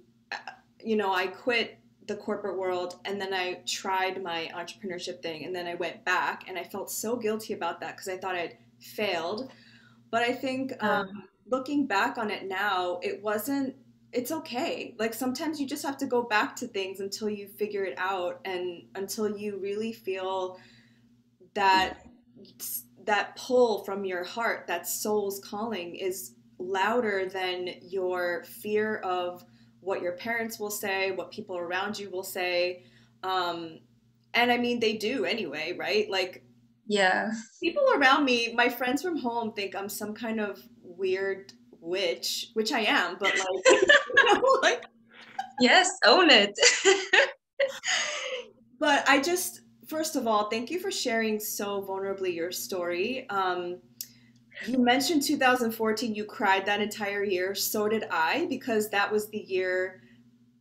you know, I quit the corporate world, and then I tried my entrepreneurship thing, and then I went back, and I felt so guilty about that because I thought I'd failed. But I think looking back on it now, it's okay. Like, sometimes you just have to go back to things until you figure it out, and until you really feel that pull from your heart, that soul's calling is louder than your fear of what your parents will say, what people around you will say. And I mean, they do anyway, right? Like, yeah, people around me, my friends from home, think I'm some kind of weird witch, which I am, but like, you know, like, yes, own it. But I just, first of all, thank you for sharing so vulnerably your story. You mentioned 2014, you cried that entire year. So did I, because that was the year,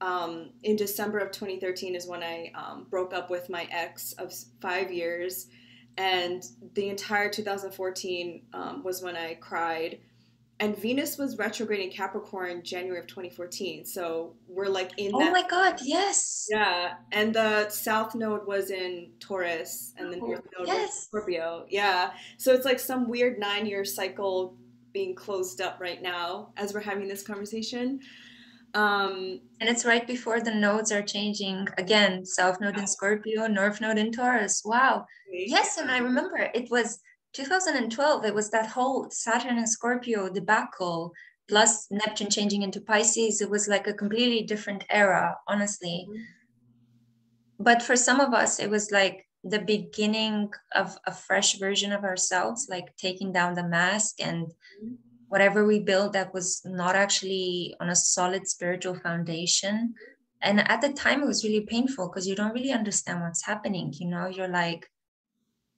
in December of 2013 is when I broke up with my ex of 5 years. And the entire 2014 was when I cried. And Venus was retrograde in Capricorn, January of 2014. So we're like in that. Oh my God, yes. Yeah. And the South Node was in Taurus, and the North Node was Scorpio. Yeah. So it's like some weird 9-year cycle being closed up right now as we're having this conversation. And it's right before the nodes are changing again. South Node in Scorpio, North Node in Taurus. Wow. Right. Yes. And I remember it was 2012, it was that whole Saturn and Scorpio debacle plus Neptune changing into Pisces, it was like a completely different era, honestly. Mm-hmm. But for some of us, it was like the beginning of a fresh version of ourselves, like taking down the mask and whatever we built that was not actually on a solid spiritual foundation. And at the time, it was really painful because you don't really understand what's happening. You know, you're like,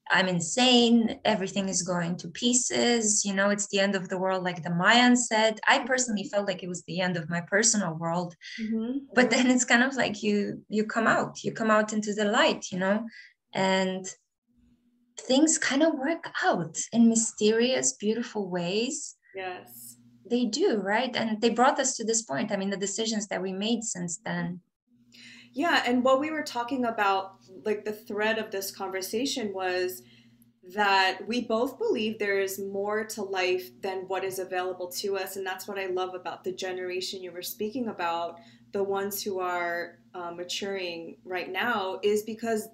I'm insane. Everything is going to pieces. You know, it's the end of the world, like the Mayans said. I personally felt like it was the end of my personal world. Mm-hmm. But then it's kind of like you come out into the light, you know, and things kind of work out in mysterious, beautiful ways. Yes, they do. Right. And they brought us to this point. I mean, the decisions that we made since then. Yeah. And what we were talking about, like the thread of this conversation was that we both believe there is more to life than what is available to us. And that's what I love about the generation you were speaking about, the ones who are maturing right now, is because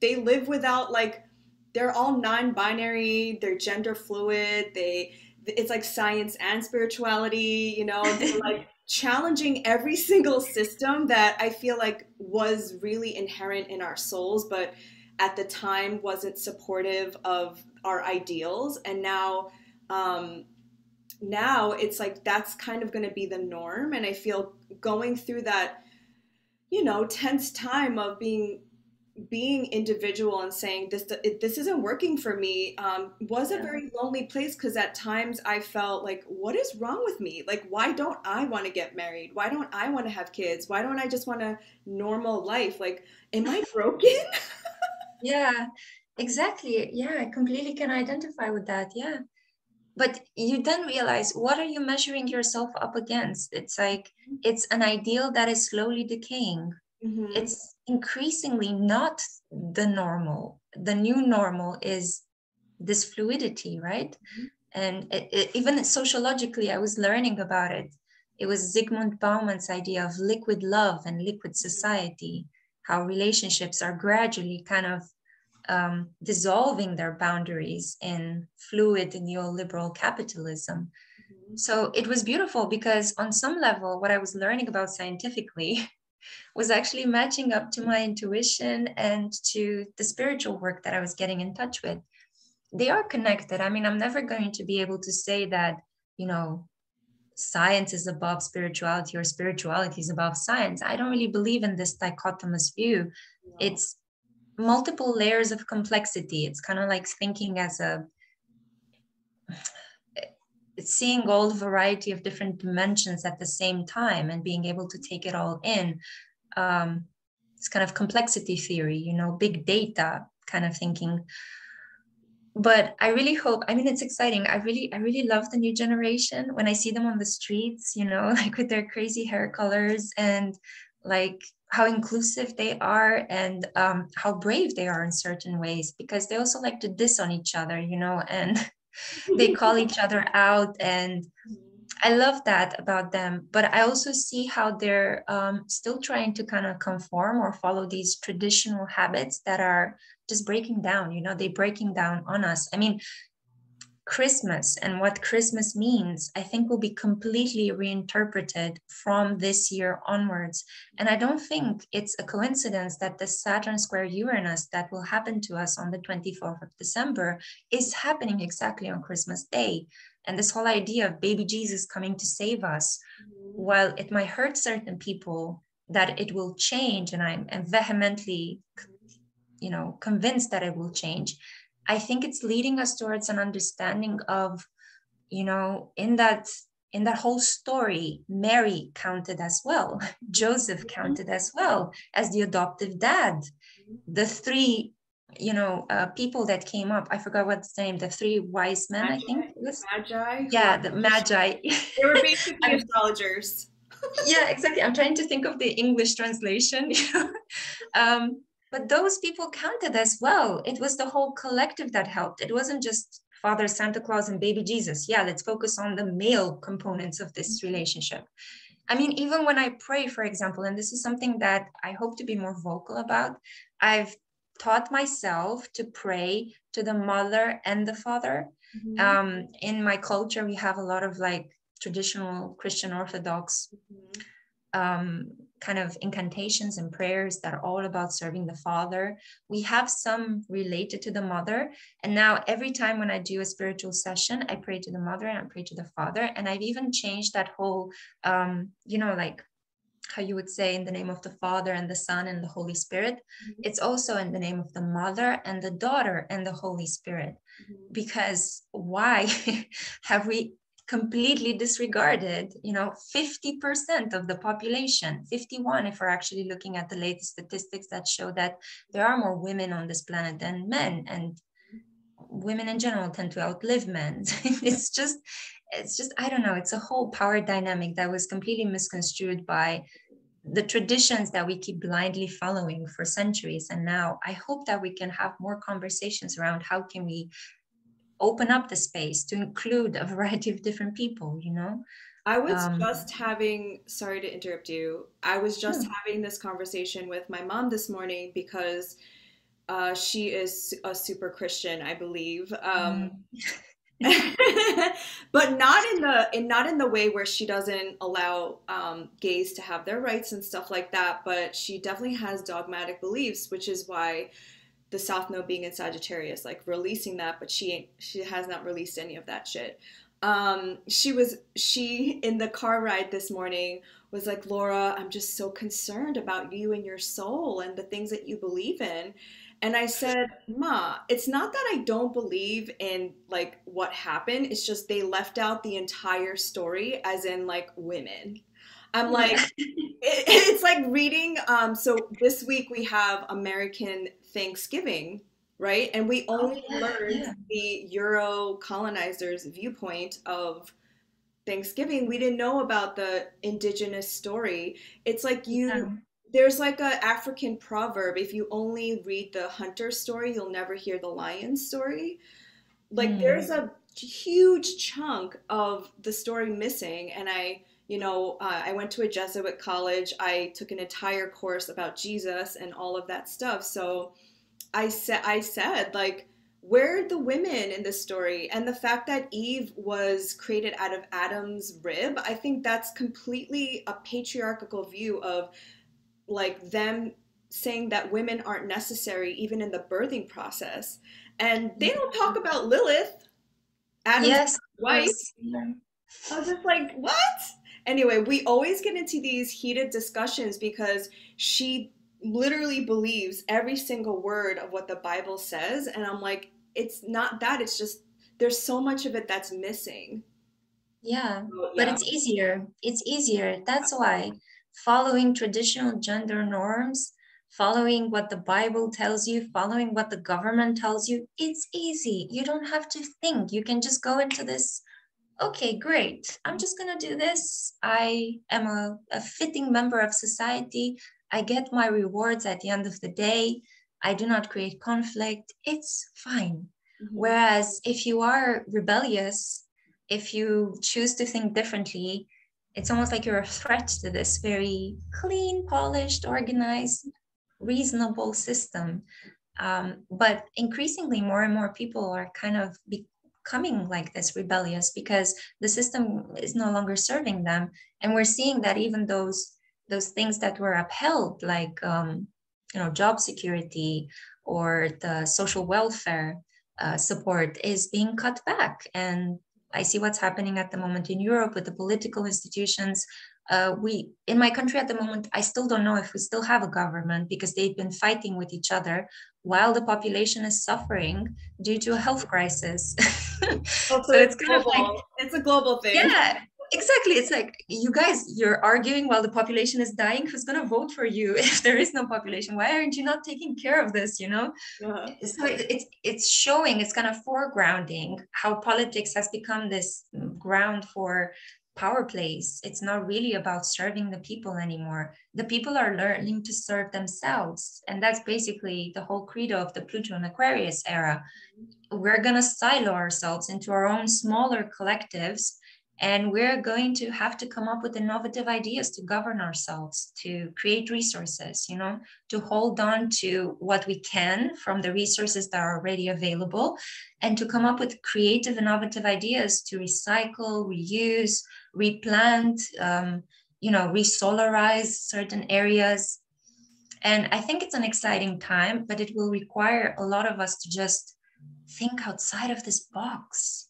they live without, like, they're all non-binary, they're gender fluid, it's like science and spirituality, you know, they're like challenging every single system that I feel like was really inherent in our souls, but at the time wasn't supportive of our ideals. And now, now it's like, that's kind of going to be the norm. And I feel going through that, you know, tense time of being individual and saying this isn't working for me was a very lonely place, because at times I felt like, what is wrong with me? Like, why don't I want to get married? Why don't I want to have kids? Why don't I just want a normal life? Like, am I broken? Yeah, exactly. Yeah, I completely can identify with that. Yeah. But you then realize, what are you measuring yourself up against? It's like, it's an ideal that is slowly decaying. Mm-hmm. It's increasingly not the normal. The new normal is this fluidity, right? Mm-hmm. And even sociologically, I was learning about it. It was Zygmunt Bauman's idea of liquid love and liquid society, how relationships are gradually kind of dissolving their boundaries in fluid neoliberal capitalism. Mm-hmm. So it was beautiful because on some level, what I was learning about scientifically was actually matching up to my intuition and to the spiritual work that I was getting in touch with. They are connected. I mean, I'm never going to be able to say that, you know, science is above spirituality or spirituality is above science. I don't really believe in this dichotomous view. No. It's multiple layers of complexity. It's kind of like thinking as seeing all variety of different dimensions at the same time and being able to take it all in. It's kind of complexity theory, you know, big data kind of thinking. But I really hope, I mean, it's exciting. I really love the new generation. When I see them on the streets, you know, like with their crazy hair colors and like how inclusive they are and how brave they are in certain ways, because they also like to diss on each other, you know, and they call each other out, and I love that about them. But I also see how they're still trying to kind of conform or follow these traditional habits that are just breaking down, you know, they're breaking down on us. I mean, Christmas and what Christmas means, I think, will be completely reinterpreted from this year onwards. And I don't think it's a coincidence that the Saturn square Uranus that will happen to us on the 24th of December is happening exactly on Christmas Day. And this whole idea of baby Jesus coming to save us, while it might hurt certain people, that it will change. And I'm vehemently, you know, convinced that it will change. I think it's leading us towards an understanding of, you know, in that whole story, Mary counted as well. Joseph counted as well as the adoptive dad. The three, you know, people that came up, I forgot what's the name, the three wise men, Magi, I think it was. Magi? Yeah, the Magi. They were basically astrologers. Yeah, exactly. I'm trying to think of the English translation. But those people counted as well. It was the whole collective that helped. It wasn't just Father Santa Claus and baby Jesus. Yeah, let's focus on the male components of this relationship. I mean, even when I pray, for example, and this is something that I hope to be more vocal about, I've taught myself to pray to the mother and the father. Mm-hmm. In my culture, we have a lot of like traditional Christian Orthodox kind of incantations and prayers that are all about serving the Father. We have some related to the Mother. And now every time when I do a spiritual session, I pray to the Mother and I pray to the Father. And I've even changed that whole, you know, like how you would say in the name of the Father and the Son and the Holy Spirit. Mm-hmm. It's also in the name of the Mother and the Daughter and the Holy Spirit. Mm-hmm. Because why have we completely disregarded, you know, 50% of the population, 51 if we're actually looking at the latest statistics that show that there are more women on this planet than men, and women in general tend to outlive men. It's just, I don't know, it's a whole power dynamic that was completely misconstrued by the traditions that we keep blindly following for centuries. And now I hope that we can have more conversations around how can we open up the space to include a variety of different people, you know? I was just having, sorry to interrupt you, I was just having this conversation with my mom this morning because she is a super Christian, I believe. But not in the way where she doesn't allow gays to have their rights and stuff like that, but she definitely has dogmatic beliefs, which is why the South Node being in Sagittarius, like releasing that, but she has not released any of that shit. She in the car ride this morning was like, Laura, I'm just so concerned about you and your soul and the things that you believe in. And I said, Ma, it's not that I don't believe in like what happened. It's just they left out the entire story, as in like women. I'm like, it's like reading. So this week we have American Thanksgiving, right? And we only learned the Euro colonizers' viewpoint of Thanksgiving. We didn't know about the indigenous story. It's like there's like an African proverb. If you only read the hunter story, you'll never hear the lion story. Like there's a huge chunk of the story missing. And I went to a Jesuit college. I took an entire course about Jesus and all of that stuff. So I said, like, where are the women in this story? And the fact that Eve was created out of Adam's rib, I think that's completely a patriarchal view of like them saying that women aren't necessary even in the birthing process. And they don't talk about Lilith, Adam's wife. I was just like, what? Anyway, we always get into these heated discussions because she literally believes every single word of what the Bible says. And I'm like, it's not that. It's just there's so much of it that's missing. Yeah, so, but it's easier. It's easier. That's why following traditional gender norms, following what the Bible tells you, following what the government tells you, it's easy. You don't have to think. You can just go into this. Okay, great. I'm just going to do this. I am a fitting member of society. I get my rewards at the end of the day. I do not create conflict. It's fine. Mm-hmm. Whereas if you are rebellious, if you choose to think differently, it's almost like you're a threat to this very clean, polished, organized, reasonable system. But increasingly more and more people are kind of becoming like this rebellious because the system is no longer serving them. And we're seeing that even those things that were upheld, like you know, job security or the social welfare support, is being cut back. And I see what's happening at the moment in Europe with the political institutions. We in my country at the moment, I still don't know if we still have a government because they've been fighting with each other while the population is suffering due to a health crisis. So it's kind of like, it's a global thing. Yeah, exactly. It's like, you guys, you're arguing while the population is dying. Who's going to vote for you if there is no population? Why aren't you not taking care of this, you know? So it's showing, it's kind of foregrounding how politics has become this ground for power plays. It's not really about serving the people anymore. The people are learning to serve themselves. And that's basically the whole credo of the Pluto and Aquarius era. We're going to silo ourselves into our own smaller collectives And we're going to have to come up with innovative ideas to govern ourselves, to create resources, you know, to hold on to what we can from the resources that are already available, and to come up with creative, innovative ideas to recycle, reuse, replant, you know, resolarize certain areas. And I think it's an exciting time, but it will require a lot of us to just think outside of this box.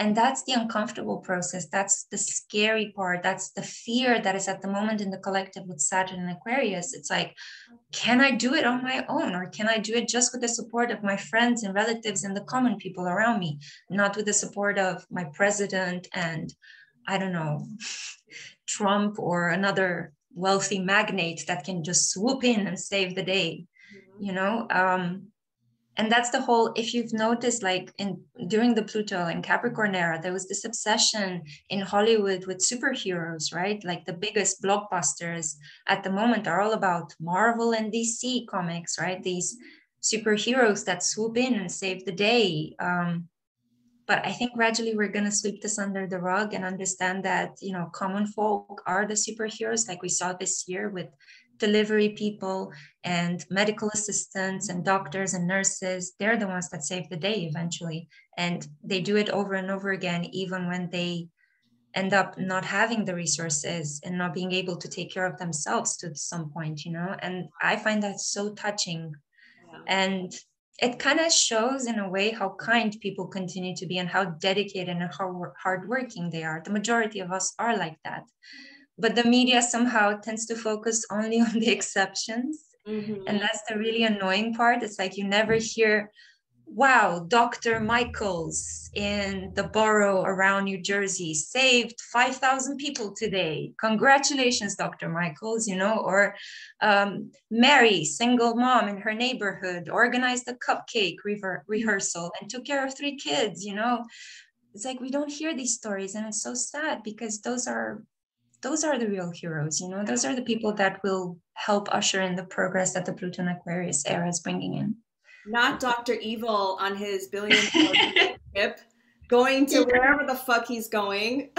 And that's the uncomfortable process. That's the scary part. That's the fear that is at the moment in the collective with Saturn and Aquarius. It's like, can I do it on my own? Or can I do it just with the support of my friends and relatives and the common people around me, not with the support of my president and, I don't know, Trump or another wealthy magnate that can just swoop in and save the day, you know? And that's the whole, if you've noticed, like during the Pluto and Capricorn era, there was this obsession in Hollywood with superheroes, right? Like the biggest blockbusters at the moment are all about Marvel and DC comics, right? These superheroes that swoop in and save the day. But I think gradually we're going to sweep this under the rug and understand that, you know, common folk are the superheroes, like we saw this year with delivery people and medical assistants and doctors and nurses. They're the ones that save the day eventually. And they do it over and over again, even when they end up not having the resources and not being able to take care of themselves to some point, you know? And I find that so touching. Yeah. And it kind of shows in a way how kind people continue to be and how dedicated and how hardworking they are. The majority of us are like that. But the media somehow tends to focus only on the exceptions. Mm-hmm. And that's the really annoying part. It's like you never hear, wow, Dr. Michaels in the borough around New Jersey saved 5,000 people today. Congratulations, Dr. Michaels, you know, or Mary, single mom in her neighborhood, organized a cupcake rehearsal and took care of 3 kids, you know. It's like we don't hear these stories, and it's so sad because those are the real heroes, you know, those are the people that will help usher in the progress that the Pluto and Aquarius era is bringing in. Not Dr. Evil on his billion-dollar ship, going to wherever the fuck he's going.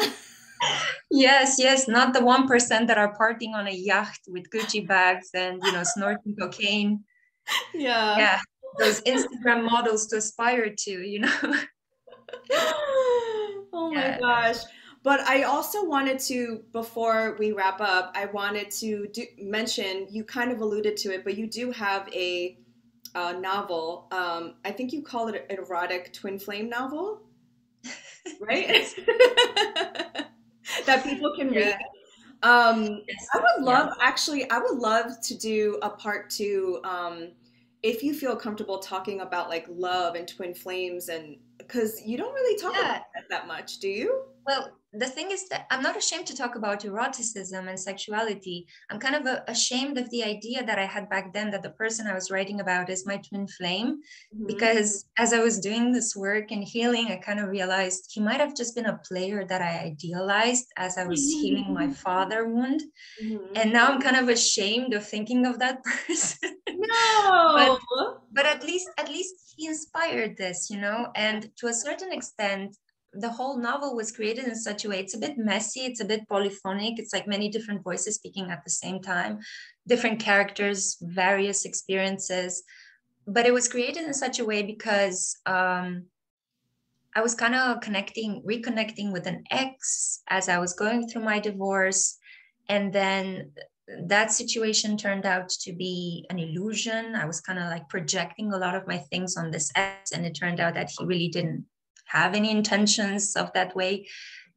Yes, yes, not the 1% that are partying on a yacht with Gucci bags and, you know, snorting cocaine. Yeah. Yeah, those Instagram models to aspire to, you know. Oh my gosh. But I also wanted to, before we wrap up, I wanted to mention, you kind of alluded to it, but you do have a novel. I think you call it an erotic twin flame novel, right? That people can read. Yeah. I would love, actually, I would love to do a part 2, if you feel comfortable talking about like love and twin flames, and because you don't really talk about that much, do you? Well, the thing is that I'm not ashamed to talk about eroticism and sexuality. I'm kind of ashamed of the idea that I had back then that the person I was writing about is my twin flame, because as I was doing this work and healing, I kind of realized he might have just been a player that I idealized as I was healing my father wound. And now I'm kind of ashamed of thinking of that person. No, but at least he inspired this, you know, and to a certain extent, the whole novel was created in such a way, it's a bit messy, it's a bit polyphonic, it's like many different voices speaking at the same time, different characters, various experiences, but it was created in such a way because I was kind of reconnecting with an ex as I was going through my divorce, and then that situation turned out to be an illusion. I was kind of like projecting a lot of my things on this ex, and it turned out that he really didn't have any intentions of that way.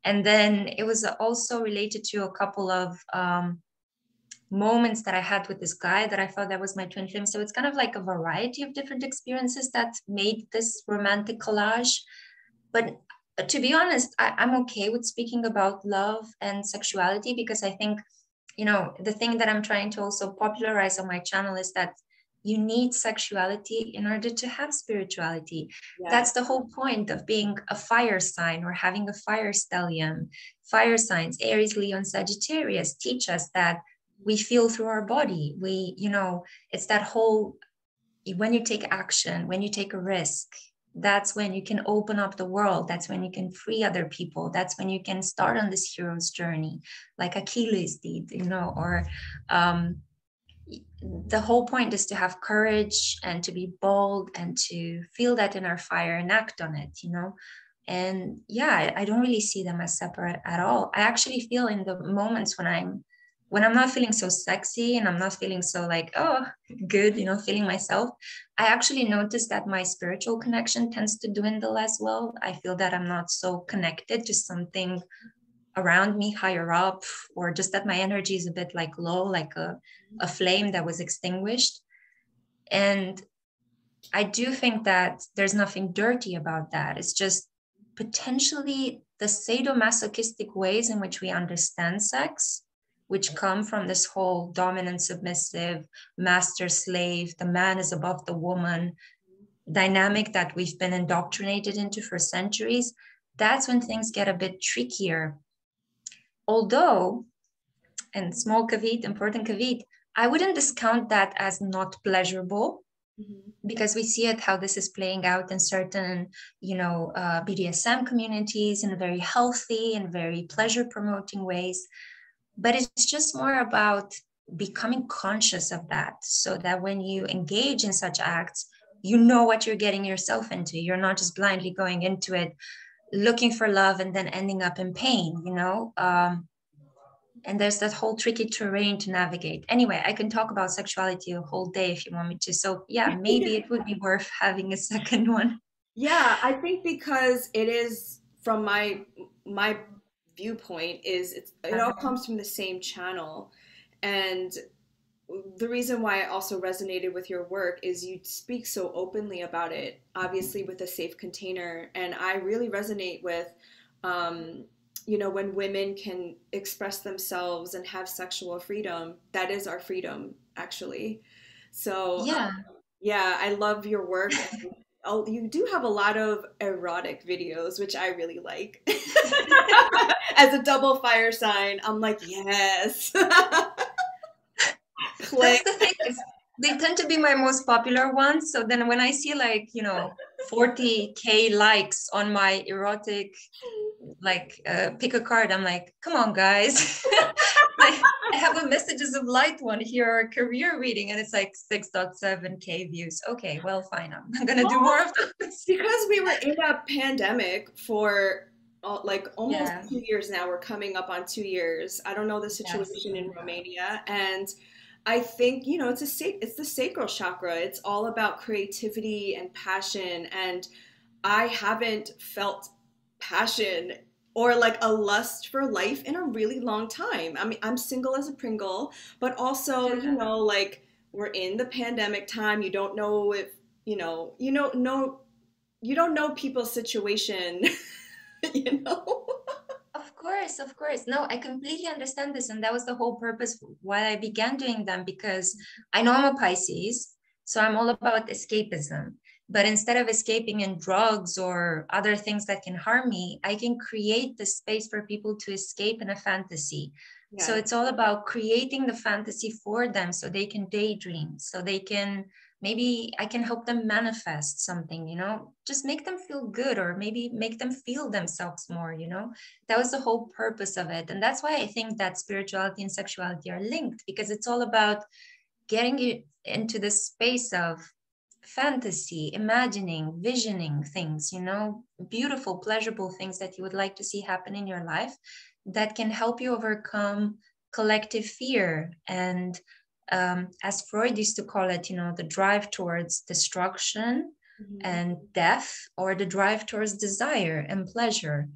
And then it was also related to a couple of moments that I had with this guy that I thought that was my twin flame. So it's kind of like a variety of different experiences that made this romantic collage. But to be honest, I'm okay with speaking about love and sexuality, because I think, you know, the thing that I'm trying to also popularize on my channel is that you need sexuality in order to have spirituality. Yes. That's the whole point of being a fire sign or having a fire stellium. Fire signs, Aries, Leo, Sagittarius, teach us that we feel through our body. We, you know, it's that whole, when you take action, when you take a risk, That's when you can open up the world. That's when you can free other people. That's when you can start on this hero's journey, like Achilles did, you know, or the whole point is to have courage and to be bold and to feel that inner fire and act on it, you know? And yeah, I don't really see them as separate at all. I actually feel in the moments when I'm not feeling so sexy and I'm not feeling so like, oh, good, you know, feeling myself, I actually notice that my spiritual connection tends to dwindle as well. I feel that I'm not so connected to something around me higher up, or just that my energy is a bit like low, like a flame that was extinguished. And I do think that there's nothing dirty about that. It's just potentially the sadomasochistic ways in which we understand sex, which come from this whole dominant, submissive, master, slave, the man is above the woman dynamic that we've been indoctrinated into for centuries. That's when things get a bit trickier. Although, and small caveat, important caveat, I wouldn't discount that as not pleasurable, because we see it, how this is playing out in certain, you know, BDSM communities in very healthy and very pleasure promoting ways. But it's just more about becoming conscious of that, so that when you engage in such acts, you know what you're getting yourself into. You're not just blindly going into it, looking for love and then ending up in pain, you know? And there's that whole tricky terrain to navigate. Anyway, I can talk about sexuality a whole day if you want me to. So yeah, maybe it would be worth having a second one. Yeah, I think because it is, from my viewpoint, is it all comes from the same channel. And the reason why I also resonated with your work is you speak so openly about it, obviously with a safe container. And I really resonate with, you know, when women can express themselves and have sexual freedom, that is our freedom, actually. So yeah, yeah, I love your work. You do have a lot of erotic videos, which I really like. As a double fire sign, I'm like, yes. That's the thing, is they tend to be my most popular ones. So then when I see, like, you know, 40K likes on my erotic, like, pick a card, I'm like, come on, guys. I have a messages of light one here, or a career reading, and it's like 6.7K views. Okay, well, fine. I'm going to do more of those. Because we were in a pandemic for like almost 2 years now. We're coming up on 2 years. I don't know the situation in Romania. And I think, you know, it's the sacral chakra. It's all about creativity and passion. And I haven't felt passion or like a lust for life in a really long time. I mean, I'm single as a Pringle, but also, you know, like, we're in the pandemic time. You don't know if, you don't know people's situation, you know? Of course, of course. No, I completely understand this. And that was the whole purpose why I began doing them, because I know I'm a Pisces, so I'm all about escapism. But instead of escaping in drugs or other things that can harm me, I can create the space for people to escape in a fantasy. Yeah. So it's all about creating the fantasy for them so they can daydream, so they can, maybe I can help them manifest something, you know, just make them feel good, or maybe make them feel themselves more, you know. That was the whole purpose of it. And that's why I think that spirituality and sexuality are linked, because it's all about getting you into the space of fantasy, imagining, visioning things, you know, beautiful, pleasurable things that you would like to see happen in your life that can help you overcome collective fear. And as Freud used to call it, you know, the drive towards destruction and death, or the drive towards desire and pleasure.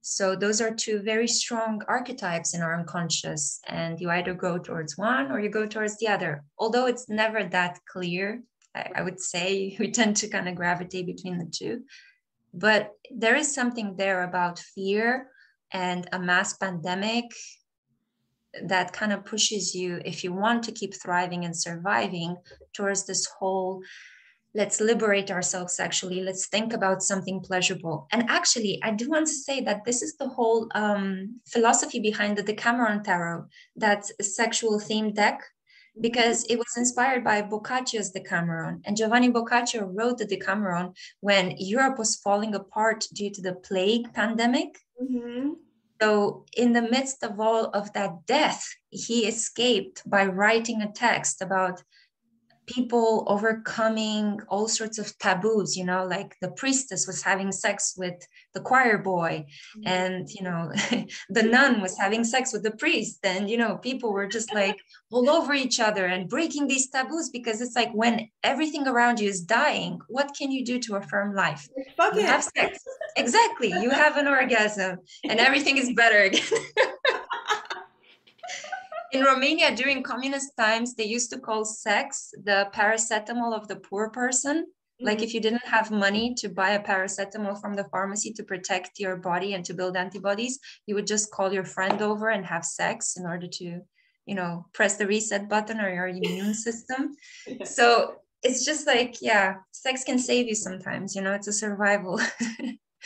So those are two very strong archetypes in our unconscious, and you either go towards one or you go towards the other, although it's never that clear. I would say we tend to kind of gravitate between the two, but there is something there about fear and a mass pandemic that kind of pushes you, if you want to keep thriving and surviving, towards this whole, let's liberate ourselves sexually, let's think about something pleasurable. And actually, I do want to say that this is the whole philosophy behind the Decameron tarot, that sexual theme deck. because it was inspired by Boccaccio's Decameron. And Giovanni Boccaccio wrote the Decameron when Europe was falling apart due to the plague pandemic. Mm-hmm. So in the midst of all of that death, he escaped by writing a text about people overcoming all sorts of taboos, you know, like the priestess was having sex with the choir boy, mm-hmm. and, you know, the nun was having sex with the priest. And, you know, people were just like all over each other and breaking these taboos, because it's like when everything around you is dying, what can you do to affirm life? Fuck it. You have sex. Exactly. You have an orgasm and everything is better again. In Romania, during communist times, they used to call sex the paracetamol of the poor person. Mm-hmm. Like if you didn't have money to buy a paracetamol from the pharmacy to protect your body and to build antibodies, you would just call your friend over and have sex in order to, you know, press the reset button or your immune system. So it's just like, yeah, sex can save you sometimes, you know, it's a survival.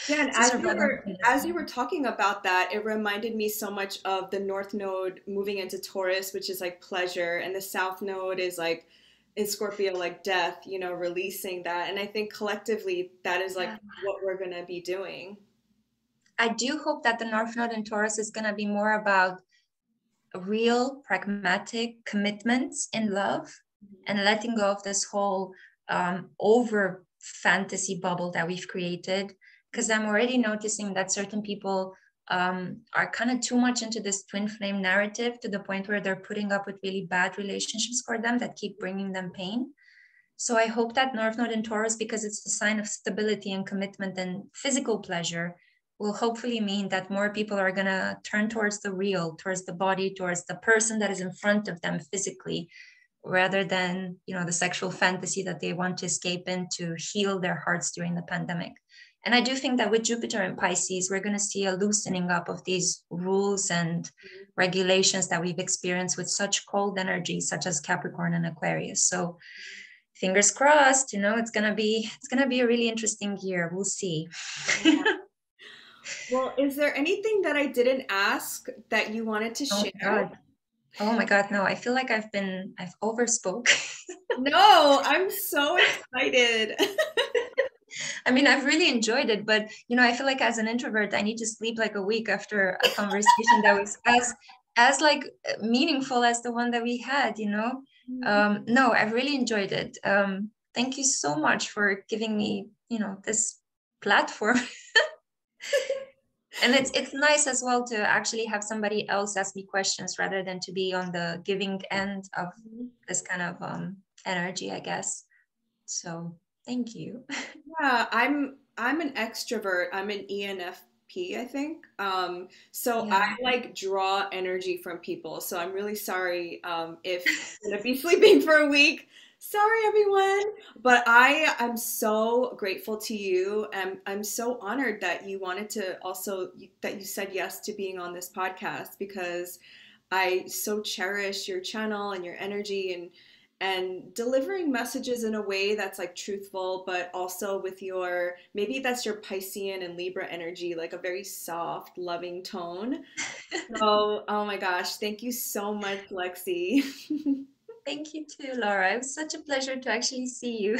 Yeah, and as you were talking about that, it reminded me so much of the North Node moving into Taurus, which is like pleasure, and the South Node is like in Scorpio, like death, you know, releasing that. And I think collectively that is like what we're going to be doing. I do hope that the North Node in Taurus is going to be more about real pragmatic commitments in love, mm-hmm. and letting go of this whole over fantasy bubble that we've created. Because I'm already noticing that certain people are kind of too much into this twin flame narrative, to the point where they're putting up with really bad relationships for them that keep bringing them pain. So I hope that North Node in Taurus, because it's the sign of stability and commitment and physical pleasure, will hopefully mean that more people are going to turn towards the real, towards the body, towards the person that is in front of them physically, rather than, you know, the sexual fantasy that they want to escape in to heal their hearts during the pandemic. And I do think that with Jupiter in Pisces, we're going to see a loosening up of these rules and regulations that we've experienced with such cold energy, such as Capricorn and Aquarius. So fingers crossed, you know, it's going to be a really interesting year. We'll see. Yeah. Well, is there anything that I didn't ask that you wanted to share? Oh my God, no, I feel like I've overspoke. No, I'm so excited. I mean, I've really enjoyed it, but, you know, I feel like as an introvert, I need to sleep like a week after a conversation that was as like meaningful as the one that we had, you know. No, I've really enjoyed it. Thank you so much for giving me, you know, this platform. And it's nice as well to actually have somebody else ask me questions rather than to be on the giving end of this kind of energy, I guess. So thank you. Yeah, I'm an extrovert. I'm an ENFP, I think. So yeah. I like draw energy from people. So I'm really sorry if I'm gonna be sleeping for a week. Sorry, everyone. But I am so grateful to you. I'm so honored that you wanted to also, that you said yes to being on this podcast, because I so cherish your channel and your energy and delivering messages in a way that's like truthful, but also with your, maybe that's your Piscean and Libra energy, like a very soft, loving tone. So, oh my gosh, thank you so much, Lexi. Thank you too, Laura. It was such a pleasure to actually see you.